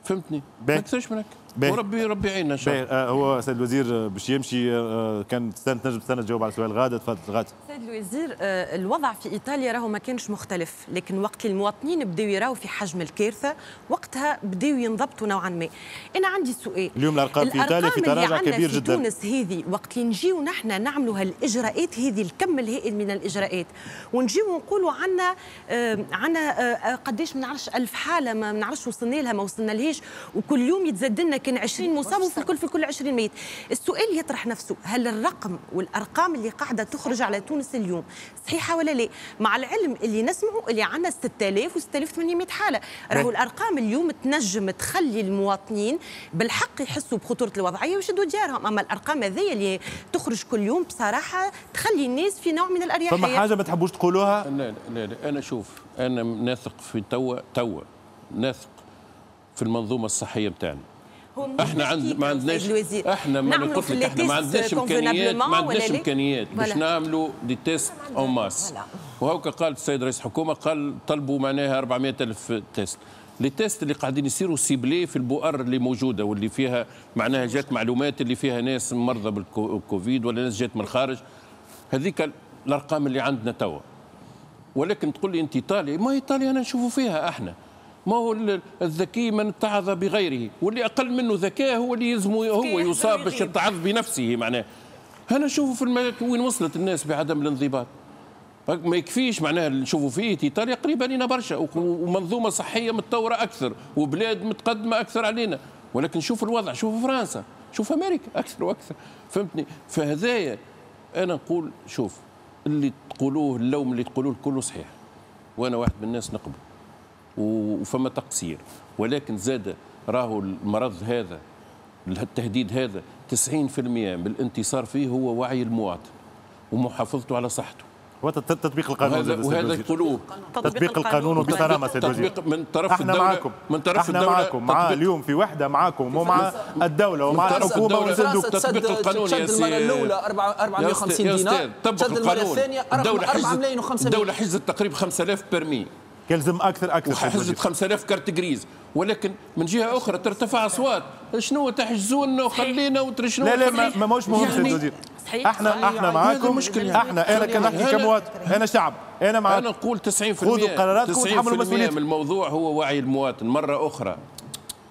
فهمتني؟ ما اكثرش من هك، وربي ربي يعيننا ان شاء الله. آه هو سيد الوزير باش يمشي، آه كان تنجم تستنى, تستنى تجاوب على السؤال غاده. تفضل غاده. سيد الوزير، آه الوضع في ايطاليا راهو ما كانش مختلف، لكن وقت المواطنين بداو يراو في حجم الكارثه، وقتها بداو ينضبطوا نوعا ما. انا عندي سؤال، اليوم الارقام في ايطاليا في تراجع كبير جدا. الارقام في تونس هذه وقت اللي نجيو نحن نعملوا هالاجراءات هذه، الكم الهائل من الاجراءات، ونجيو نقولوا عندنا آه عندنا آه قداش ما نعرفش ألف حاله، ما نعرفش وصلنا لها ما وصلنا لهاش، وكل يوم يتزاد لنا كان عشرين مصاب وفي الكل في الكل عشرين ميت. السؤال يطرح نفسه، هل الرقم والارقام اللي قاعده تخرج على تونس اليوم صحيحه ولا لا؟ مع العلم اللي نسمعه اللي عندنا ستة آلاف و ستة آلاف وثمانمئة حاله، راهو الارقام اليوم تنجم تخلي المواطنين بالحق يحسوا بخطوره الوضعيه ويشدوا ديارهم، اما الارقام هذه اللي تخرج كل يوم بصراحه تخلي الناس في نوع من الاريحيه. فما حاجه ما تحبوش تقولوها؟ لا لا لا، انا شوف انا ناثق في توا توا ناثق في المنظومه الصحيه بتاعنا. احنا عند ما عندناش احنا ما قلت لك احنا ما عندناش امكانيات ما عندناش امكانيات باش نعملوا دي تيست اون ماس، وهوكا قال السيد رئيس الحكومه، قال طلبوا معناها أربعمئة ألف تيست. لي تيست اللي قاعدين يصيروا سيبلي في البؤر اللي موجوده، واللي فيها معناها جات معلومات اللي فيها ناس مرضى بالكوفيد ولا ناس جات من الخارج، هذيك الارقام اللي عندنا توا. ولكن تقول لي انت ايطاليا، ما ايطاليا انا نشوفوا فيها احنا، ما هو الذكي من اتعظ بغيره، واللي اقل منه ذكاء هو اللي يلزمه هو يصاب باش يتعظ بنفسه. معناه هنا نشوفوا في الملك وين وصلت الناس بعدم الانضباط، ما يكفيش معناها اللي نشوفوا فيه. ايطاليا قريبه لنا برشا، ومنظومه صحيه متطوره اكثر، وبلاد متقدمه اكثر علينا، ولكن شوف الوضع، شوف فرنسا، شوف امريكا، اكثر واكثر، فهمتني؟ فهذايا انا نقول شوف، اللي تقولوه اللوم اللي تقولوه كله صحيح، وانا واحد من الناس نقبل، وفما تقصير، ولكن زاد راهو المرض هذا التهديد هذا تسعين بالمئة بالانتصار فيه هو وعي المواطن ومحافظته على صحته وتطبيق القانون. وهذا, وهذا قلوب تطبيق القانون وبصرامه سيد الوزير. من طرف الدوله معاكم. من طرف الدوله معاكم مع اليوم في وحده معاكم ومع الدوله ومع الحكومه ونزيدوا تطبيق القانون يا سيدي. المره الاولى أربعمائة وخمسين دينار، تطبيق القانون الثانيه أربعة ملايين وخمسمائة. الدوله حجزت تقريبا خمسة آلاف برمي، يلزم اكثر اكثر، وحجزت خمسة آلاف كارت جريز. ولكن من جهه اخرى ترتفع اصوات، شنو تحجزونا وخلينا وترى شنو. لا لا ما ماهوش مهم سيد الوزير، احنا احنا معاكم، احنا انا كنحكي كمواطن، انا شعب، انا معاكم. انا نقول تسعين بالمئة خذوا قراراتكم وتحملوا مسؤوليتكم. من الموضوع هو وعي المواطن مره اخرى.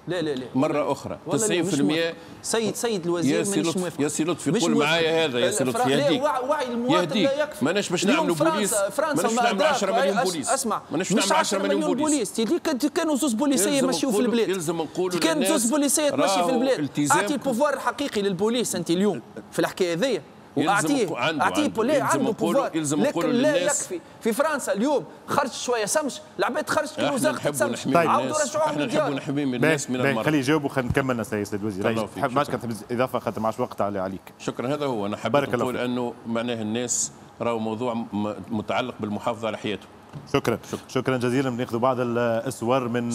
لا لا لا مره اخرى تسعين بالمئة. سيد سيد الوزير مانيش موافق يا سي لطفي، قول معايا هذا يا سي لطفي، يهديك وعي المواطن لا يكفي. ماناش باش نعملوا بوليس، ماناش نعملوا عشرة مليون بوليس. اسمع، ماناش نعملوا عشرة مليون بوليس. تي كانوا زوز بوليسيه يمشيو في البلاد، يلزم نقولوا كان زوز بوليسيه تمشي في البلاد. اعطي البوفوار الحقيقي للبوليس انت اليوم في الحكايه هذيا، واعطيه اعطيه بولي عنده بوفوار. لكن لا يكفي. في فرنسا اليوم خرج شويه سمش، العباد خرجت كيلو زاغت سمش، عاودوا رجعوهم للديار. نحبوا نحمي من الناس من المرض. خليه يجاوبوا خلينا نكمل سيد الوزير، ما عادش كنحب اضافه خاطر ما عادش وقت عليك. شكرا. هذا هو انا حبيت نقول انه معناه الناس راهو موضوع متعلق بالمحافظه على حياته. شكرا شكرا جزيلا. بناخذ بعض الصور من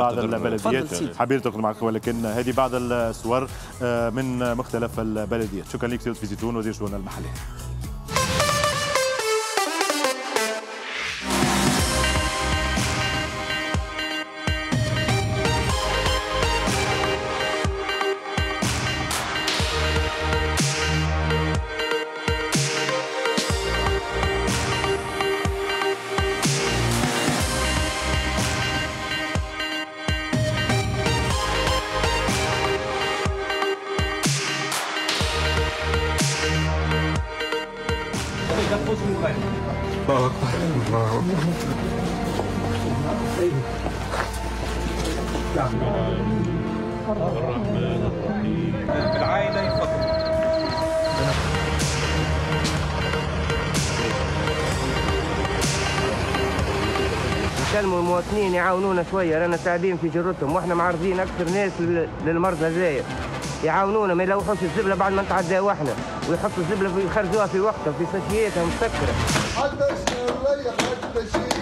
بعض البلديات، حبيت نقول معك ولكن هذه بعض الصور من مختلف البلديات. شكرا لك سي لطفي زيتون وزير الشؤون المحليه. نكلموا المواطنين يعاونونا شويه، رانا تعبين في جرتهم، واحنا معرضين اكثر ناس للمرض هذايا. يعاونونا ما يلوحوش الزبله بعد ما نتعداو احنا، ويحطوا الزبله ويخرجوها في وقتها في ساشياتها مسكره. حتى الشريح حتى الشريحه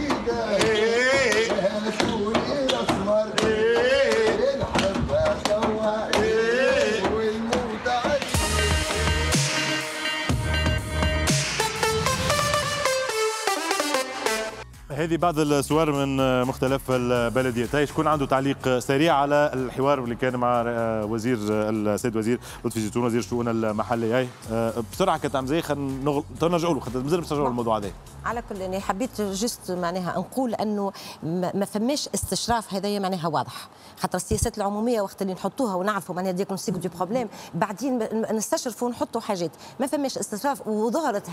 هذه بعض الصور من مختلف البلديات. شكون عنده تعليق سريع على الحوار اللي كان مع وزير السيد وزير لطفي زيتون وزير الشؤون المحليه؟ بسرعه كتعم زي خلينا نرجعوا له خاطر مازال باش نرجعوا للموضوع هذا. على كل يعني حبيت جست معناها نقول انه ما فماش استشراف، هذايا معناها واضح، خاطر السياسات العموميه وقت اللي نحطوها ونعرفوا معناها ديكنوستيك دو بروبليم بعدين نستشرفوا ونحطوا حاجات، ما فماش استشراف. وظهرت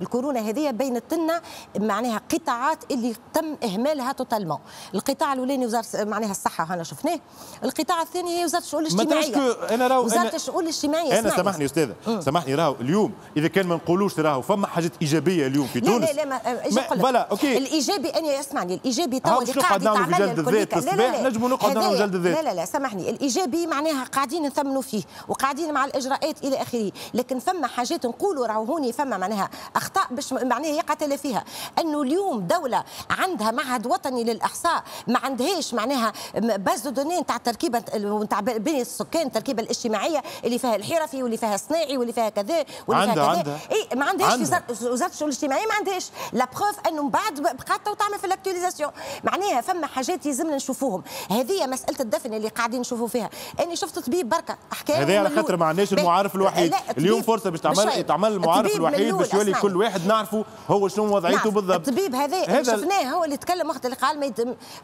الكورونا هذه بينت لنا معناها قطاعات اللي تم اهمالها توتالمون. القطاع الاولاني وزاره معناها الصحه هنا شفناه، القطاع الثاني هي وزاره الشؤون الاجتماعيه. انا راهو وزاره الشؤون الاجتماعيه انا سامحني استاذه سامحني، راهو اليوم اذا كان ما نقولوش راهو فما حاجات ايجابيه اليوم في تونس. لا لا ما اجي نقول لك الايجابي، انا اسمعني الايجابي تو اللي قاعد يتعمل في جلد الذات الصباح، نجموا نقعد نعملوا جلد الذات. لا لا لا سامحني، الايجابي معناها قاعدين نثمنوا فيه وقاعدين مع الاجراءات الى اخره، لكن فما حاجات نقولوا راهو هوني فما معناها اخطاء باش معناها يقتل فيها. انه اليوم دوله عندها معهد وطني للاحصاء، ما عندهاش معناها باز دو دوني نتاع التركيبه نتاع بنيه السكان، التركيبه الاجتماعيه اللي فيها الحرفي واللي فيها الصناعي واللي فيها كذا واللي فيها كذا. عندها اي ما عندهاش وزاره الشؤون الاجتماعيه، ما عندهاش لا بروف انه من بعد بقات وتعمل في الاكتواليزاسيون. معناها فما حاجات يلزمنا نشوفوهم. هذه مساله الدفن اللي قاعدين نشوفوا فيها. انا شفت طبيب بركه حكايه هذه على خاطر ما عندناش المعارف الوحيد. اليوم فرصه باش تعمل تعمل المعارف الوحيد باش يولي كل واحد نعرفه هو شنو وضعيته بالضبط. الطبيب هذا شفناه هو اللي تكلم وقت اللي قال ما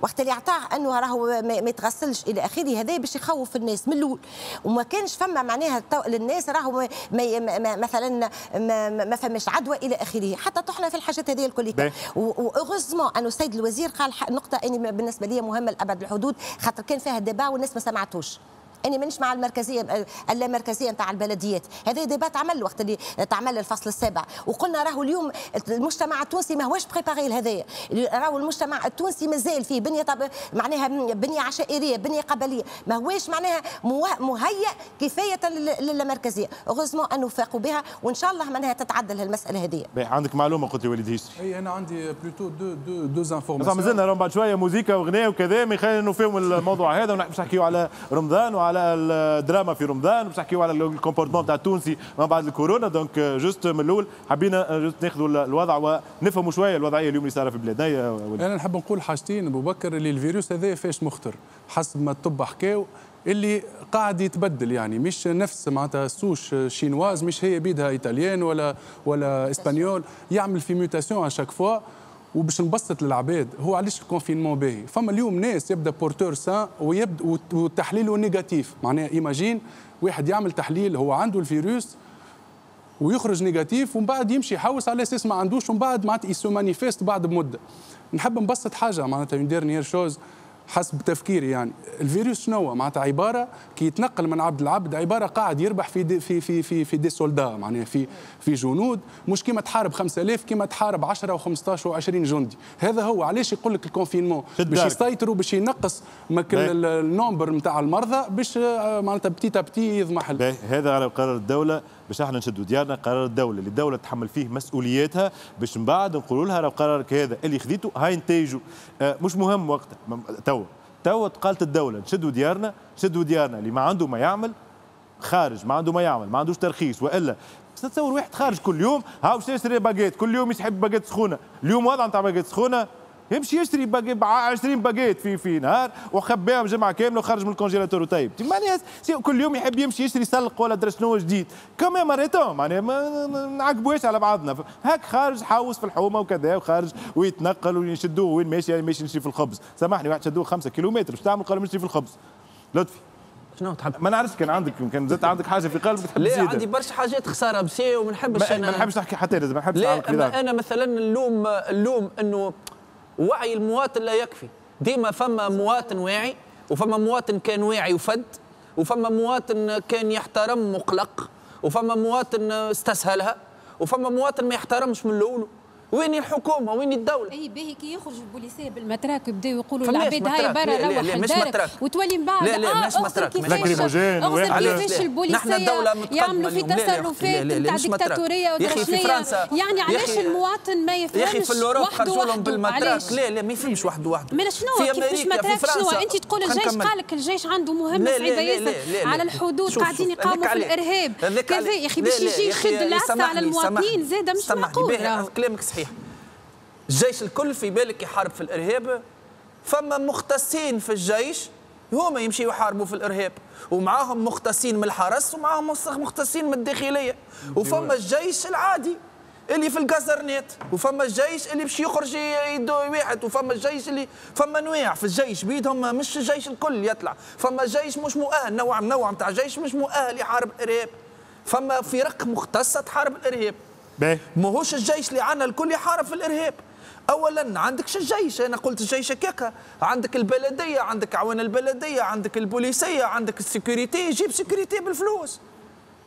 وقت اللي اعطاه انه راهو ما يتغسلش الى اخره، هذا باش يخوف الناس من الاول. وما كانش فما معناها للناس راهو مثلا ما فماش عدوى الى اخره، حتى طحنا في الحاجات هذه الكل. واغزمون انه السيد الوزير قال نقطه اني بالنسبه لي مهمه لابعد الحدود، خاطر كان فيها دبا والناس ما سمعتوش. اني مانيش مع المركزيه اللامركزيه نتاع البلديات، هذا ديبات عمل وقت اللي تعمل الفصل السابع، وقلنا راهو اليوم المجتمع التونسي ماهوش بريباري لهذايا، راهو المجتمع التونسي مازال فيه بنيه طب... معناها بنيه عشائريه، بنيه قبليه، ماهوش معناها مهيأ كفايه للمركزيه، غزمو انه فاقوا بها وان شاء الله معناها تتعدل هالمساله هذه. عندك معلومه قلت لي وليد اليسري؟ اي انا عندي بلوتو دو دو دو انفورماسيون. مازلنا راهو بعد شويه موزيكا وغناء وكذا، ما يخلينا نفهموا الموضوع هذا ونحكي نحكيو على رمضان وعلى الدراما في رمضان وباش نحكيو على الكومبورتمون تاع التونسي من بعد الكورونا، دونك جوست من الاول حبينا جوست ناخذوا الوضع ونفهموا شويه الوضعيه اليوم اللي صايره في بلادنا. انا نحب نقول حاجتين ابو بكر، اللي الفيروس هذا فاش مخطر حسب ما الطب حكاو اللي قاعد يتبدل، يعني مش نفس معناتها السوش شينواز مش هي بيدها ايطاليان ولا ولا اسبانيول، يعمل في ميوتاسيون على شاك فوا. وباش نبسط للعباد هو علاش الكونفينمون باهي، فما اليوم ناس يبدا بورتور سان ويبدا وتحليله نيجاتيف، معناها ايماجين واحد يعمل تحليل هو عنده الفيروس ويخرج نيجاتيف ومن بعد يمشي يحوس على اساس ما عندوش ومن بعد معناتها يسو مانيفيست بعد بمده. نحب نبسط حاجه معناتها اون ديرنيير شوز حسب تفكيري، يعني الفيروس شنو معناتها عباره كي يتنقل من عبد العبد عباره قاعد يربح في دي في في في في دي سولدا، معناها في في جنود، مش كيما تحارب خمسة آلاف كيما تحارب عشرة و15 و20 جندي. هذا هو علاش يقول لك الكونفينمون باش يسيطروا باش ينقص النومبر نتاع المرضى باش معناتها بتي تابتي يضمحل. هذا على قرار الدوله باش احنا نشدوا ديارنا، قرار الدوله اللي الدوله تتحمل فيه مسؤولياتها، باش من بعد نقولوا لها قرارك هذا اللي خذيته هاي نتايجه آه مش مهم وقتها توا توا قالت الدوله نشدوا ديارنا نشدوا ديارنا، اللي ما عنده ما يعمل خارج، ما عنده ما يعمل، ما عندوش ترخيص والا تتصور واحد خارج كل يوم هاو يشري باجيت، كل يوم يحب باجيت سخونه، اليوم وضع نتاع باجيت سخونه يمشي يشتري باجيت عشرين باجيت في في نهار وخباهم جمعه كامله وخرج من الكونجيلاتور وطيب، معناها كل يوم يحب يمشي يشري سلق ولا درا شنو جديد، كمان ريتون معناها ما نعاقبوهاش على بعضنا، هاك خارج حاوس في الحومه وكذا وخارج ويتنقل ويشدوه وين ماشي، يعني ماشي نشري في الخبز، سامحني واحد شدوه خمسة كيلومتر باش تعمل قال نشري في الخبز. لطفي شنو تحب؟ ما نعرفش كان عندك يمكن زدت عندك حاجه في قلبك تحب تزيدها. لا عندي برشا حاجات خساره بسي وما نحبش انا ما نحبش نحكي حتى لازم ما نحبش نعرف. لا انا مثلا اللوم اللوم انه وعي المواطن لا يكفي، ديما فما مواطن واعي وفما مواطن كان واعي وفد، وفما مواطن كان يحترم مقلق، وفما مواطن استسهلها، وفما مواطن ما يحترمش من الاول. وين الحكومه وين الدوله؟ اي باهي كي يخرجوا البوليسيه بالمتراك يبداوا يقولوا العباد هاي برا روح لدارك وتولي من بعد اه اغسل كيفاش البوليسيه يعملوا في تصرفات نتاع ديكتاتوريه ودرشنيه، يعني علاش المواطن ما يفهمش وحده وحده؟ يا اخي في الاوروب خرجولهم بالمتراك، لا لا ما يفهمش وحده وحده. من شنو كيفاش متراك شنو؟ انت تقول الجيش قال لك الجيش عنده مهمه صعيبه ياسر على الحدود قاعدين يقاوموا في الارهاب كذا، يا اخي باش يجي يشد العصا على المواطنين زاده مش معقول. كلامك صحيح، الجيش الكل في بالك يحارب في الارهاب، فما مختصين في الجيش هما يمشيوا يحاربوا في الارهاب، ومعاهم مختصين من الحرس ومعاهم مختصين من الداخليه، وفما الجيش العادي اللي في الكازرنات، وفما الجيش اللي باش يخرج يدوي واحد، وفما الجيش اللي فما انواع في الجيش بيدهم، مش الجيش الكل يطلع، فما جيش مش مؤهل، نوع من نوع نتاع جيش مش مؤهل يحارب الارهاب، فما فرق مختصه تحارب الارهاب. ماهوش الجيش اللي عندنا الكل يحارب في الارهاب. اولا عندكش الجيش، انا قلت الجيش هكاكا، عندك البلديه، عندك عوان البلديه، عندك البوليسيه، عندك السيكوريتي، جيب سيكوريتي بالفلوس.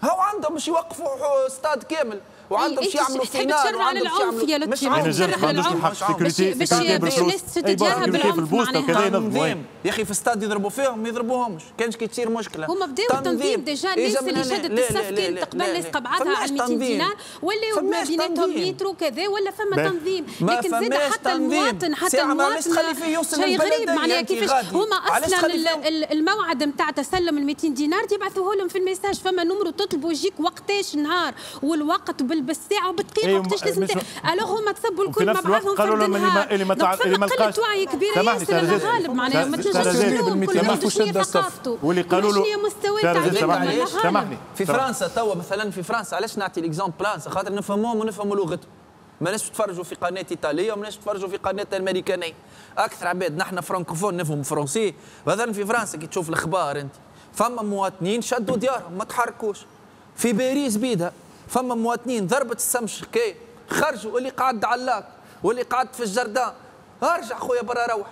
هاو عندهم باش يوقفوا استاد كامل، وعندهم باش يعملوا فينال، وعندهم باش يعملوا يا لطفي باش يعملوا سيكوريتي باش الناس تتجاهل بالعنف. معناها يا اخي في استاد يضربوا فيهم ما يضربوهمش، كانش كي تصير مشكله. هما بداوا التنظيم ديجا، الناس اللي شدت الصفقين تقبل لصق بعضها على مئتين دينار ولاو ما بيناتهم متر وكذا، ولا فما تنظيم، لكن زاد حتى المواطن حتى المواطن شيء غريب. معناها كيفاش هما اصلا الموعد نتاع تسلم ال مئتين دينار يبعثوه لهم في الميساج، فما نمرو تطلبوا يجيك وقتاش النهار والوقت بالساعه وبالدقيقه وقتاش لازم تاخذ، الوغ هما تصبوا الكل مع بعضهم في النهار. فما قلة وعي كبيره ياسر انا غالب، معناها ما تنجمش تلوم كل واحد شنو ثقافته وشنو مستوى تعليمه. سامحني في فرنسا توا مثلا، في فرنسا علاش نعطي ليكزومبل فرنسا خاطر نفهموهم ونفهموا لغتهم، ماناش تفرجوا في قناه ايطاليه وماناش تفرجوا في قناه امريكانيه، اكثر عباد نحن فرانكوفون نفهموا فرونسي. مثلا في فرنسا كي تشوف الاخبار انت فما مواطنين شدوا ديارهم ما تحركوش، في باريس بيدها فما مواطنين ضربت السمش حكايه خرجوا، اللي قعد علاك واللي قعد في الجردان ارجع خويا برا روح،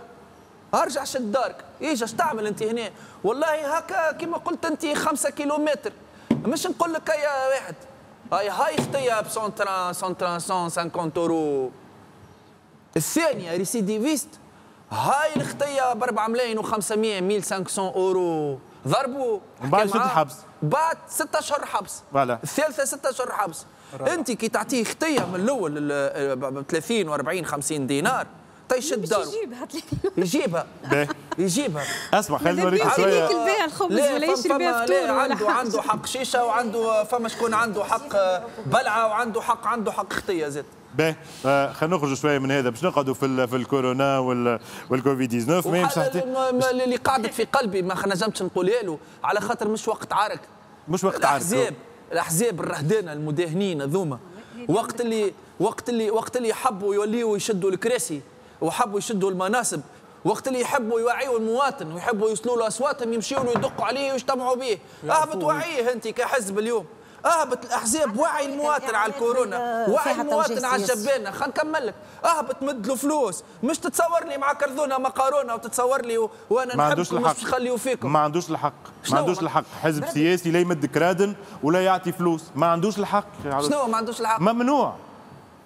ارجع شد دارك، ايش اش تعمل انت هنا؟ والله هكا كما قلت انت خمسة كيلومتر، مش نقول لك يا واحد هاي هاي ستيا ب مية وثلاثين مية وخمسين يورو. الثانية ريسيديفيست هاي الختية ب أربعة ملايين وخمسمية ألف وخمسمية يورو، ضربوا بعد ست حبس، بعد ست اشهر حبس، الثالثة ست اشهر حبس. انت كي تعطيه ختية من الاول ب ثلاثين وأربعين وخمسين دينار تيشد دارو، يجيبها يجيبها يجيبها. اسمع خلينا نوريك شويه البيع الخبز ولا يشري بها فطور، عنده عنده حق شيشه وعنده فما شكون عنده حق بلعه وعنده حق عنده حق ختيه زاد. باهي خلينا نخرجوا شويه من هذا باش نقعدوا في في الكورونا والكوفيد تسعة عشر. ماهي مش اللي قعدت في قلبي ما نجمتش نقولها له على خاطر مش وقت عرق، مش وقت عرق. الاحزاب الاحزاب الرهدانه المداهنين هذوما وقت اللي وقت اللي وقت اللي حبوا يوليوا يشدوا الكراسي وحبوا يشدوا المناصب، وقت اللي يحبوا يوعيوا المواطن ويحبوا يوصلوا له اصواتهم يمشيوا له يدقوا عليه ويجتمعوا به. اهبط وعيه انت كحزب اليوم، اهبط الاحزاب وعي المواطن على الكورونا، وعي المواطن على الجبانه. خلينا نكمل لك، اهبط مد له فلوس، مش تتصور لي مع كرذونه مقارونه وتتصور لي وانا نحبكم مش نخليوا فيكم. ما عندوش الحق، ما عندوش الحق، حزب سياسي لا يمد كرادن ولا يعطي فلوس، ما عندوش الحق. شنو ما عندوش الحق؟ ممنوع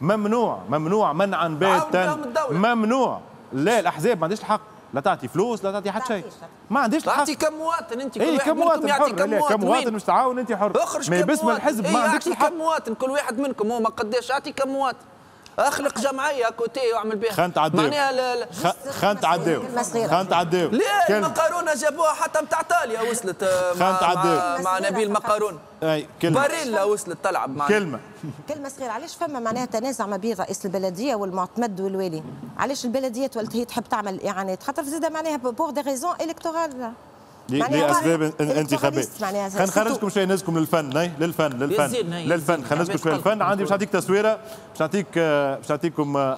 ممنوع ممنوع منعا باتا، ممنوع. لا الاحزاب ما عندهاش الحق لا تعطي فلوس لا تعطي حتى شيء، ما عندهاش الحق. تعطي كمواطن انت، كل واحد منكم يعطي كمواطن، كمواطن مش تعاون انت حر. اخرج كمواطن باسم الحزب، ما عندكش الحق كمواطن. كل واحد منكم هو ما قداش يعطي كمواطن، اخلق جمعيه كوتي واعمل بها. خان تعداو معناها خان تعداو خان تعداو. لا المقارونه جابوها حتى نتاع ايطاليا وصلت مع, مع نبيل مقارون. اي كلمه باريلا وصلت تلعب مع كلمه كلمه صغيره. علاش فما معناها تنازع ما بين رئيس البلديه والمعتمد والوالي؟ علاش البلديه تولت هي تحب تعمل اعانات؟ خاطر زاده معناها بور دي ريزون الكتورال، لأسباب انتخابية. خلينا نخرجكم شوية، نهزكم للفن، للفن للفن للفن خلينا نهزكم شوية الفن. عندي باش نعطيك تصويرة، باش نعطيك باش نعطيكم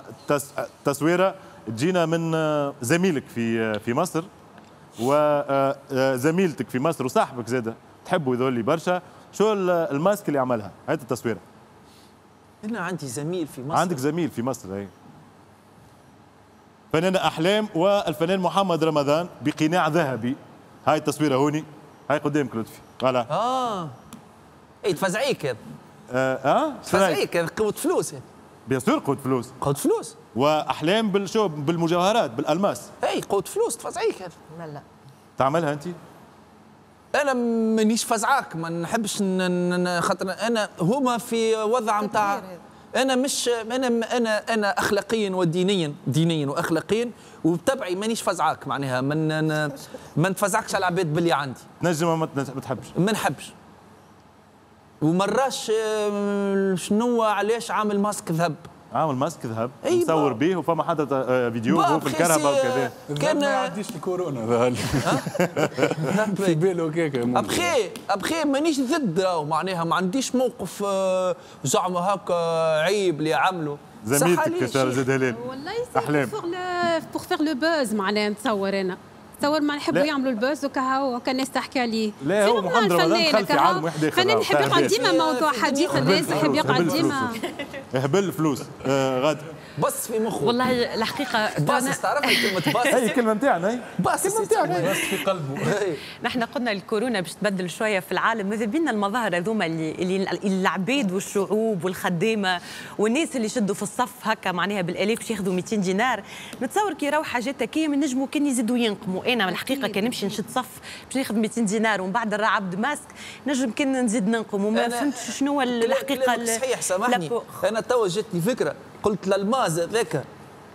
تصويرة تجينا من زميلك في في مصر، وزميلتك في مصر وصاحبك زادة تحبوا يذولي برشا. شو الماسك اللي عملها؟ هات التصويرة. أنا عندي زميل في مصر. عندك زميل في مصر هي. فنان أحلام والفنان محمد رمضان بقناع ذهبي. هاي التصويره هوني، هاي قدامك لطفي. فوالا اه اي تفزعيك هذا. اه تفزعيك هذا قوة فلوس. بيان سور قوة فلوس، قوة فلوس واحلام بالشو بالمجوهرات بالالماس. اي قوة فلوس تفزعيك هذا. لا لا تعملها انت. انا مانيش فزعاك، ما نحبش خاطر انا هما في وضع نتاع انا مش انا انا انا اخلاقيا ودينيا، دينيا واخلاقيا وبتبعي مانيش فزعاك معناها. من ما نتفزعكش على العباد باللي عندي. تنجم ما تحبش. ما نحبش. ومراش شنو علاش عامل ماسك ذهب؟ عامل ماسك ذهب نصور بيه وفما حتى فيديو هو في الكهرباء وكذا. كان ما يعديش الكورونا في باله هكاك. ابخي ابخي مانيش ضد راهو معناها، ما عنديش موقف زعما هكا عيب اللي عملوا. زميلتك شهر الدليل احلام بور فيغ لو باز معناها نتصور انا. تصور ما نحبوا يعملوا البوز وكا هو وكا الناس تحكي عليه. لا هو محمد رمضان دخل في عالم وحده. فنان يحب يقعد ديما موضوع حديث، الناس يحب يقعد ديما هبل فلوس غادي بص في مخه. والله الحقيقه باصص، تعرف كلمه باصص هي الكلمه نتاعنا، هي باصص نتاعنا في قلبه. نحن قلنا الكورونا باش تبدل شويه في العالم، ماذا بينا المظاهر هذوما اللي اللي العبيد والشعوب والخدامه والناس اللي يشدوا في الصف هكا معناها بالالاف باش ياخذوا مئتين دينار. نتصور كي يراو حاجات هكايا من نجموا كان يزيدوا ينقموا. انا الحقيقه كان نمشي نشد صف باش ناخذ مئتين دينار ومن بعد نلعب ماسك نجم كان نزيد ننقم. وما فهمتش شنو الحقيقه. صحيح سامحني، انا توا جاتني فكره قلت للماز هذاك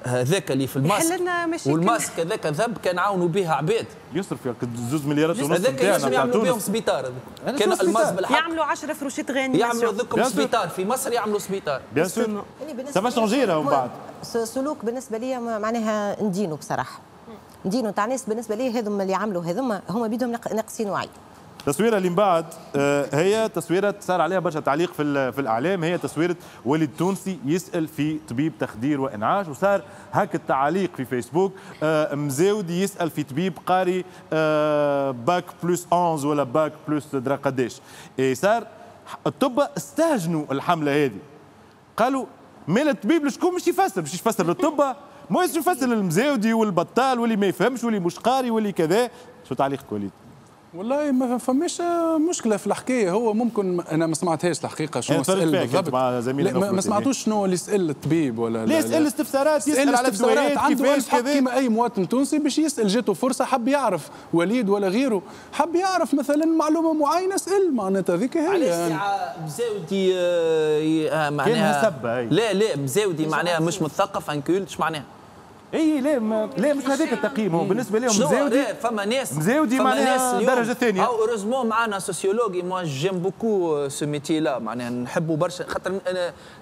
هذاك اللي في الماسك والماسك هذاك ذهب كان عاونوا بها عباد يصرف ياك زوز مليارات ونص هذاك يصرف يعملوا بهم سبيطار. كان الماز بالحق يعملوا عشرة فروشات غني يعملوا ذكم سبيطار في مصر، يعملوا سبيطار بيان سور سافا شونجي راهو. من بعد سلوك بالنسبه لي معناها ندينه بصراحه، ندينه تاع ناس بالنسبه لي هذم اللي عملوا هذوما هما بيدهم ناقصين وعي. التصويره اللي من بعد هي تصويره صار عليها برشا تعليق في في الاعلام، هي تصويره وليد تونسي يسال في طبيب تخدير وانعاش، وصار هاك التعليق في فيسبوك مزاودي يسال في طبيب قاري باك بلس أحد عشر ولا باك بلس درا قداش. صار الطب استهجنوا الحمله هذه، قالوا مال الطبيب لشكون باش يفسر؟ باش يفسر للطب؟ مو يفسر المزاودي والبطال واللي ما يفهمش واللي مش قاري واللي كذا. شو تعليقك وليد؟ والله ما فماش مشكله في الحكايه. هو ممكن انا ما سمعتهاش الحقيقه شنو السؤال بالضبط مع زميلنا. ما سمعتوش شنو اللي يسال الطبيب ولا لا يسال استفسارات، يسال على الدوايات عنده كيما اي مواطن تونسي باش يسال. جاته فرصه حب يعرف وليد ولا غيره، حب يعرف مثلا معلومه معينه اسال، معناتها هذيك هي. علاش يعني مزاودي معناها سبه؟ لا لا مزاودي معناها مش مثقف انكولت. اش معناها؟ اي لا ما لا مش هذاك التقييم. هو بالنسبه لهم مزاودي، فما ناس مزاودي معناها درجه ثانيه. او اوروزمون معنا سوسيولوجي، مو جيم بوكو سو ميتي لا، معناها نحبوا برشا خاطر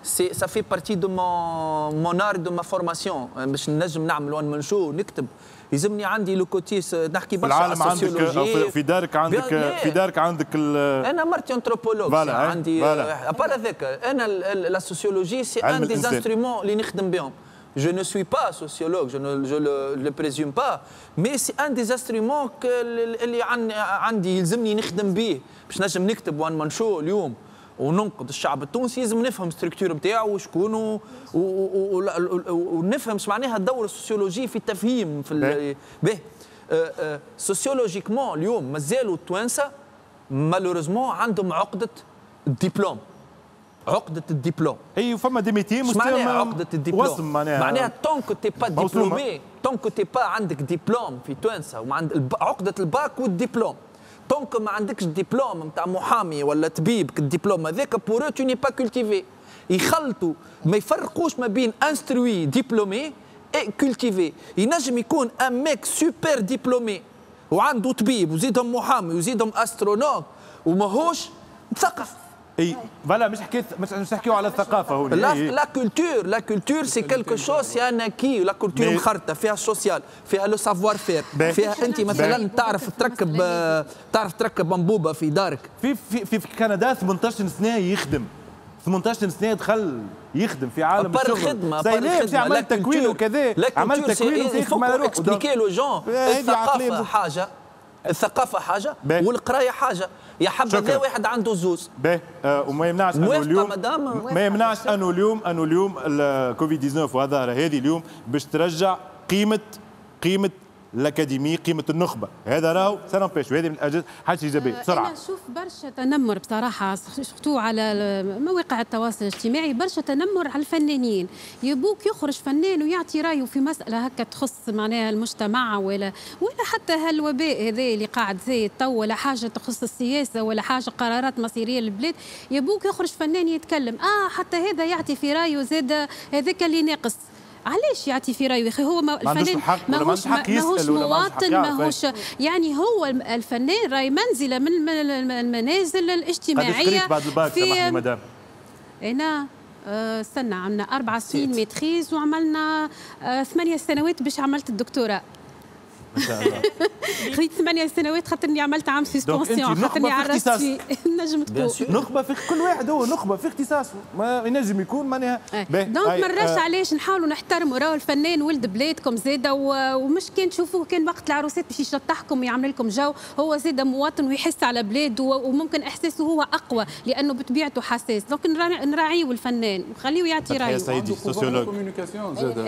سي سا في بارتي دو مون مون ار دو ما فورماسيون. باش نجم نعمل ونشو نكتب يلزمني عندي لو كوتي نحكي برشا على السوسيولوجي. في دارك عندك في دارك عندك انا مرتي انثروبولوج عندي ابار هذاك. انا لا سوسيولوجي سي ان دي انسترومون اللي نخدم بهم. Je ne suis pas sociologue, je ne je le, le présume pas, mais c'est un des instruments que اللي عندي يلزمني نخدم به باش نجم نكتب ونمنشو اليوم وننقد الشعب التونسي. لازم نفهم الستركتور نتاعو وشكونه ونفهم معناها الدور السوسيولوجي في التفهيم في به سوسيولوجيكمون. اليوم مازالوا التوانسه مالوريزمون عندهم عقده الدبلوم. عقدة الدبلوم. اي فما دي ميتي مستعمل عقدة الدبلوم. وصم معناها معناها تونكو تي با ديبلومي، تونكو تي با عندك دبلوم في توانسه وما عند عقدة الباك والدبلوم. تونكو ما عندكش دبلوم نتاع محامي ولا طبيب، الدبلوم هذاك بور تو ني با كولتيفي. يخلطوا ما يفرقوش ما بين انستروي دبلومي اي كولتيفي. ينجم يكون ان ميك سوبر دبلومي وعنده طبيب وزيدهم محامي وزيدهم استرونوم وماهوش مثقف. اي فوالا مش حكيت مش نحكيو على الثقافه هنا. لا لا كولتور، لا كولتور سي كالكو شوز سي ان اكي. لا كولتور مخرطه فيها السوسيال، فيها لو سافوار فير، فيها انت مثلا تعرف تركب تعرف تركب انبوبه في دارك. في في في كندا ثمنطاش سنه يخدم، ثمنطاش سنه دخل يخدم في عالم الشغل. خدمه سايلات عمل تكوين وكذا، عمل تكوين وسيخ ما يروح. اكسبليكي لو جون الثقافه حاجه، الثقافة حاجة والقراية حاجة. يا حبذا واحد عنده زوز. باهي آه وما يمنعش انه اليوم ما يمنعش انه اليوم انه اليوم الكوفيد تسعة عشر والظاهرة هذه اليوم باش ترجع قيمة قيمة الاكاديمي، قيمه النخبه. هذا راهو سانبيش، وهذه من الاجهزه حاجه ايجابيه بسرعه. انا نشوف برشا تنمر بصراحه، شفتو على مواقع التواصل الاجتماعي برشا تنمر على الفنانين. يبوك يخرج فنان ويعطي رايه في مساله هكا تخص معناها المجتمع ولا ولا حتى هالوباء هذا اللي قاعد زايد تو، ولا حاجه تخص السياسه ولا حاجه قرارات مصيريه للبلاد. يبوك يخرج فنان يتكلم اه حتى هذا يعطي في رايه زاد هذاك اللي ناقص. علاش يعطي في رايه؟ اخي هو الفنان ماهوش ماهوش مواطن، ماهوش يعني هو الفنان راي منزله من المنازل الاجتماعيه. في مدام هنا استنى عملنا اربع سنين ميتريز وعملنا ثمانيه سنوات باش عملت الدكتوراه. ما شاء الله خديت ثمانية سنوات خاطرني عملت عام سسبونسيون خاطرني عرفت في نجم تكون نخبه في كل واحد، هو نخبه في اختصاصه ما ينجم يكون معناها. دونك مراش علاش نحاولوا نحترموا راهو الفنان ولد بلادكم زاده، ومش كان تشوفوه كان وقت العروسات باش يشطحكم ويعمل لكم جو. هو زاده مواطن ويحس على بلاده، وممكن احساسه هو اقوى لانه بطبيعته حساس. دونك نراعيو الفنان وخليه يعطي رايه.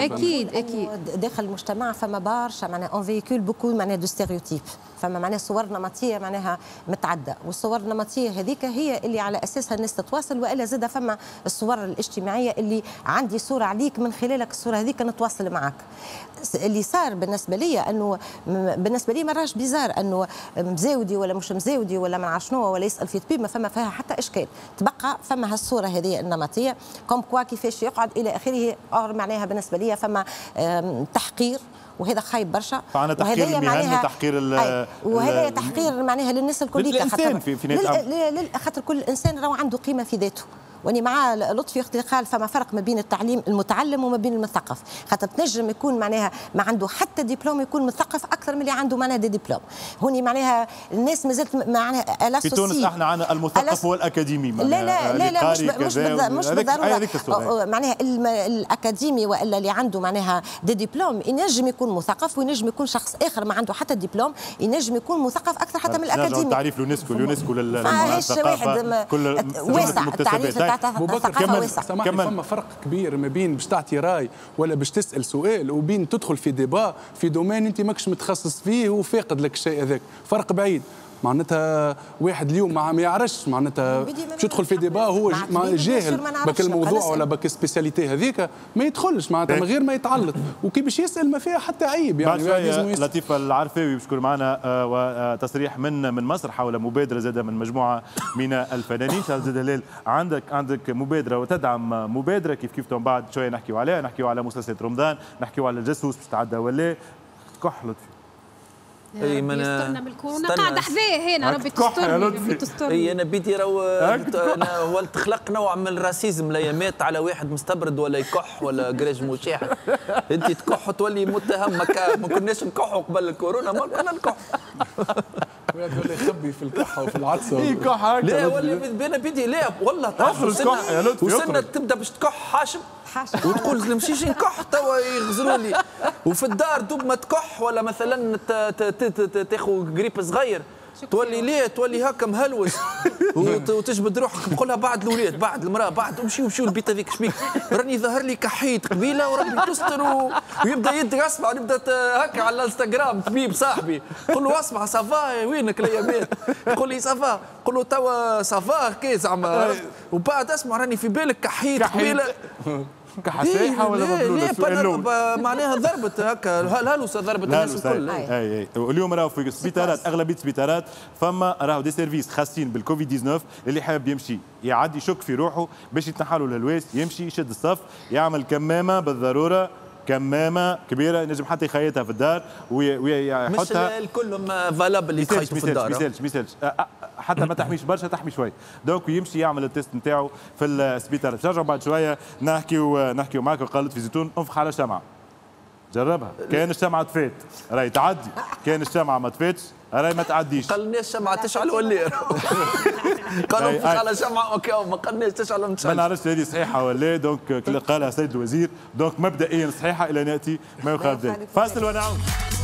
اكيد اكيد داخل المجتمع فما برشا معناها اون بوكو معناها دو ستيريوتيب، فما معناها صور نمطيه معناها متعدده، والصور النمطيه هذيك هي اللي على اساسها الناس تتواصل، والا زاده فما الصور الاجتماعيه اللي عندي صوره عليك من خلالك الصوره هذيك نتواصل معك. اللي صار بالنسبه لي انه بالنسبه لي مراش بيزار انه مزاودي ولا مش مزاودي ولا ما نعرف شنو ولا يسال في طبيب، ما فما فيها حتى اشكال. تبقى فما هالصوره هذه النمطيه كوم كوا كيفاش يقعد الى اخره. معناها بالنسبه لي فما تحقير، وهذا خايب برشا. فعنا تحقير المهن وتحقير ال وهذا تحقير معناها للناس الكل خاطر لل... خاطر كل انسان راهو عنده قيمه في ذاته. واني مع لطفي اختي قال فما فرق ما بين التعليم المتعلم وما بين المثقف، خاطر تنجم يكون معناها ما عنده حتى دبلوم يكون مثقف اكثر من اللي عنده معناها دي دبلوم. هوني معناها الناس مازالت معناها الاساسي في تونس احنا عندنا المثقف والاكاديمي. لا لا لا لا مش مش مش بالضروره معناها الاكاديمي والا اللي عنده معناها دي دبلوم ينجم يكون مثقف، وينجم يكون شخص اخر ما عنده حتى دبلوم ينجم يكون مثقف اكثر حتى من الاكاديمي. تعريف اليونسكو اليونسكو للثقافه كل واسع التعريف كمان كمان فما فرق كبير ما بين باش تعطي راي ولا باش تسال سؤال وبين تدخل في ديبا في دومين انت ماكش متخصص فيه وفاقد لك الشيء هذاك، فرق بعيد. معناتها واحد اليوم ما يعرفش معناتها باش يدخل في ديبا هو جاهل بك الموضوع ولا بك السبيسياليتي هذيك ما يدخلش معناتها من غير ما يتعلق، وكي باش يسال ما فيها حتى عيب يعني. لطيفة العرفاوي باش تكون معنا وتصريح من من مصر حول مبادره زاده من مجموعه من الفنانين. شهر الدليل عندك عندك مبادره وتدعم مبادره كيف كيف تم بعد شويه نحكيوا عليها، نحكيوا على مسلسلات رمضان، نحكيوا على الجاسوس باش تعدى ولا كح لطفي. اي ما انا قاعده حذاه هنا ربي تسترني ربي تسترني. اي انا بيتي راهو انا هو تخلق نوع من الراسيزم، لا يمات على واحد مستبرد ولا يكح ولا قراج مشاح. انت تكح وتولي متهم ما كناش نكحوا قبل الكورونا، ما انا نكح. ولا يخبي في الكحه وفي العدسه. اي كح هكا. لا ولا انا بيتي لا والله تعرف وسنة تبدا باش تكح حاشم وتقول نمشيش نكح توا يغزروا لي، وفي الدار دوب ما تكح ولا مثلا تاخذ قريب صغير تولي ليه تولي هكا مهلوس وتجبد روحك بقولها بعد الولاد بعد المراه بعد امشيو امشيو البيت هذيك شبيك راني ظاهر لي كحيت قبيله وربي تستر و... ويبدا يدي اسمع ونبدا هكا على الانستغرام طبيب صاحبي قول له اسمع سافا وينك الايامات يقول لي سافا قول له توا سافا كي زعما وبعد اسمع راني في بالك كحيت قبيله كحساحه ولا مبلوله معناها ضربت هكا الهلوسه ضربت الناس الكل. اي اي اليوم راهو في السبيطارات اغلبيه السبيطارات فما راهو دي سيرفيس خاصين بالكوفيد تسعة عشر، اللي حاب يمشي يعدي يشك في روحه باش يتنحالوا الهلواس يمشي يشد الصف يعمل كمامه بالضروره كمامه كبيره نجم حتى يخيطها في الدار ويحطها مش الكل فالابل يتخيطوا في الدار ميسالش ميسالش حتى ما تحميش برشا تحمي شويه دوك يمشي يعمل التيست نتاعو في السبيطار. نرجعوا بعد شويه نحكيو نحكيو معاك وقال لطفي زيتون انفخ على الشمعه جربها كان الشمعه تفات راهي تعدي كان الشمعه ما تفاتش راهي ما تعديش ما قالناش الشمعه تشعل ولا قالوا انفخ على الشمعه اوكي ما قالناش تشعل ولا ما نعرفش هذه صحيحه ولا دونك قالها السيد الوزير دونك مبدئيا صحيحه الى ناتي ما يخالف ذلك. فاصل ونعود.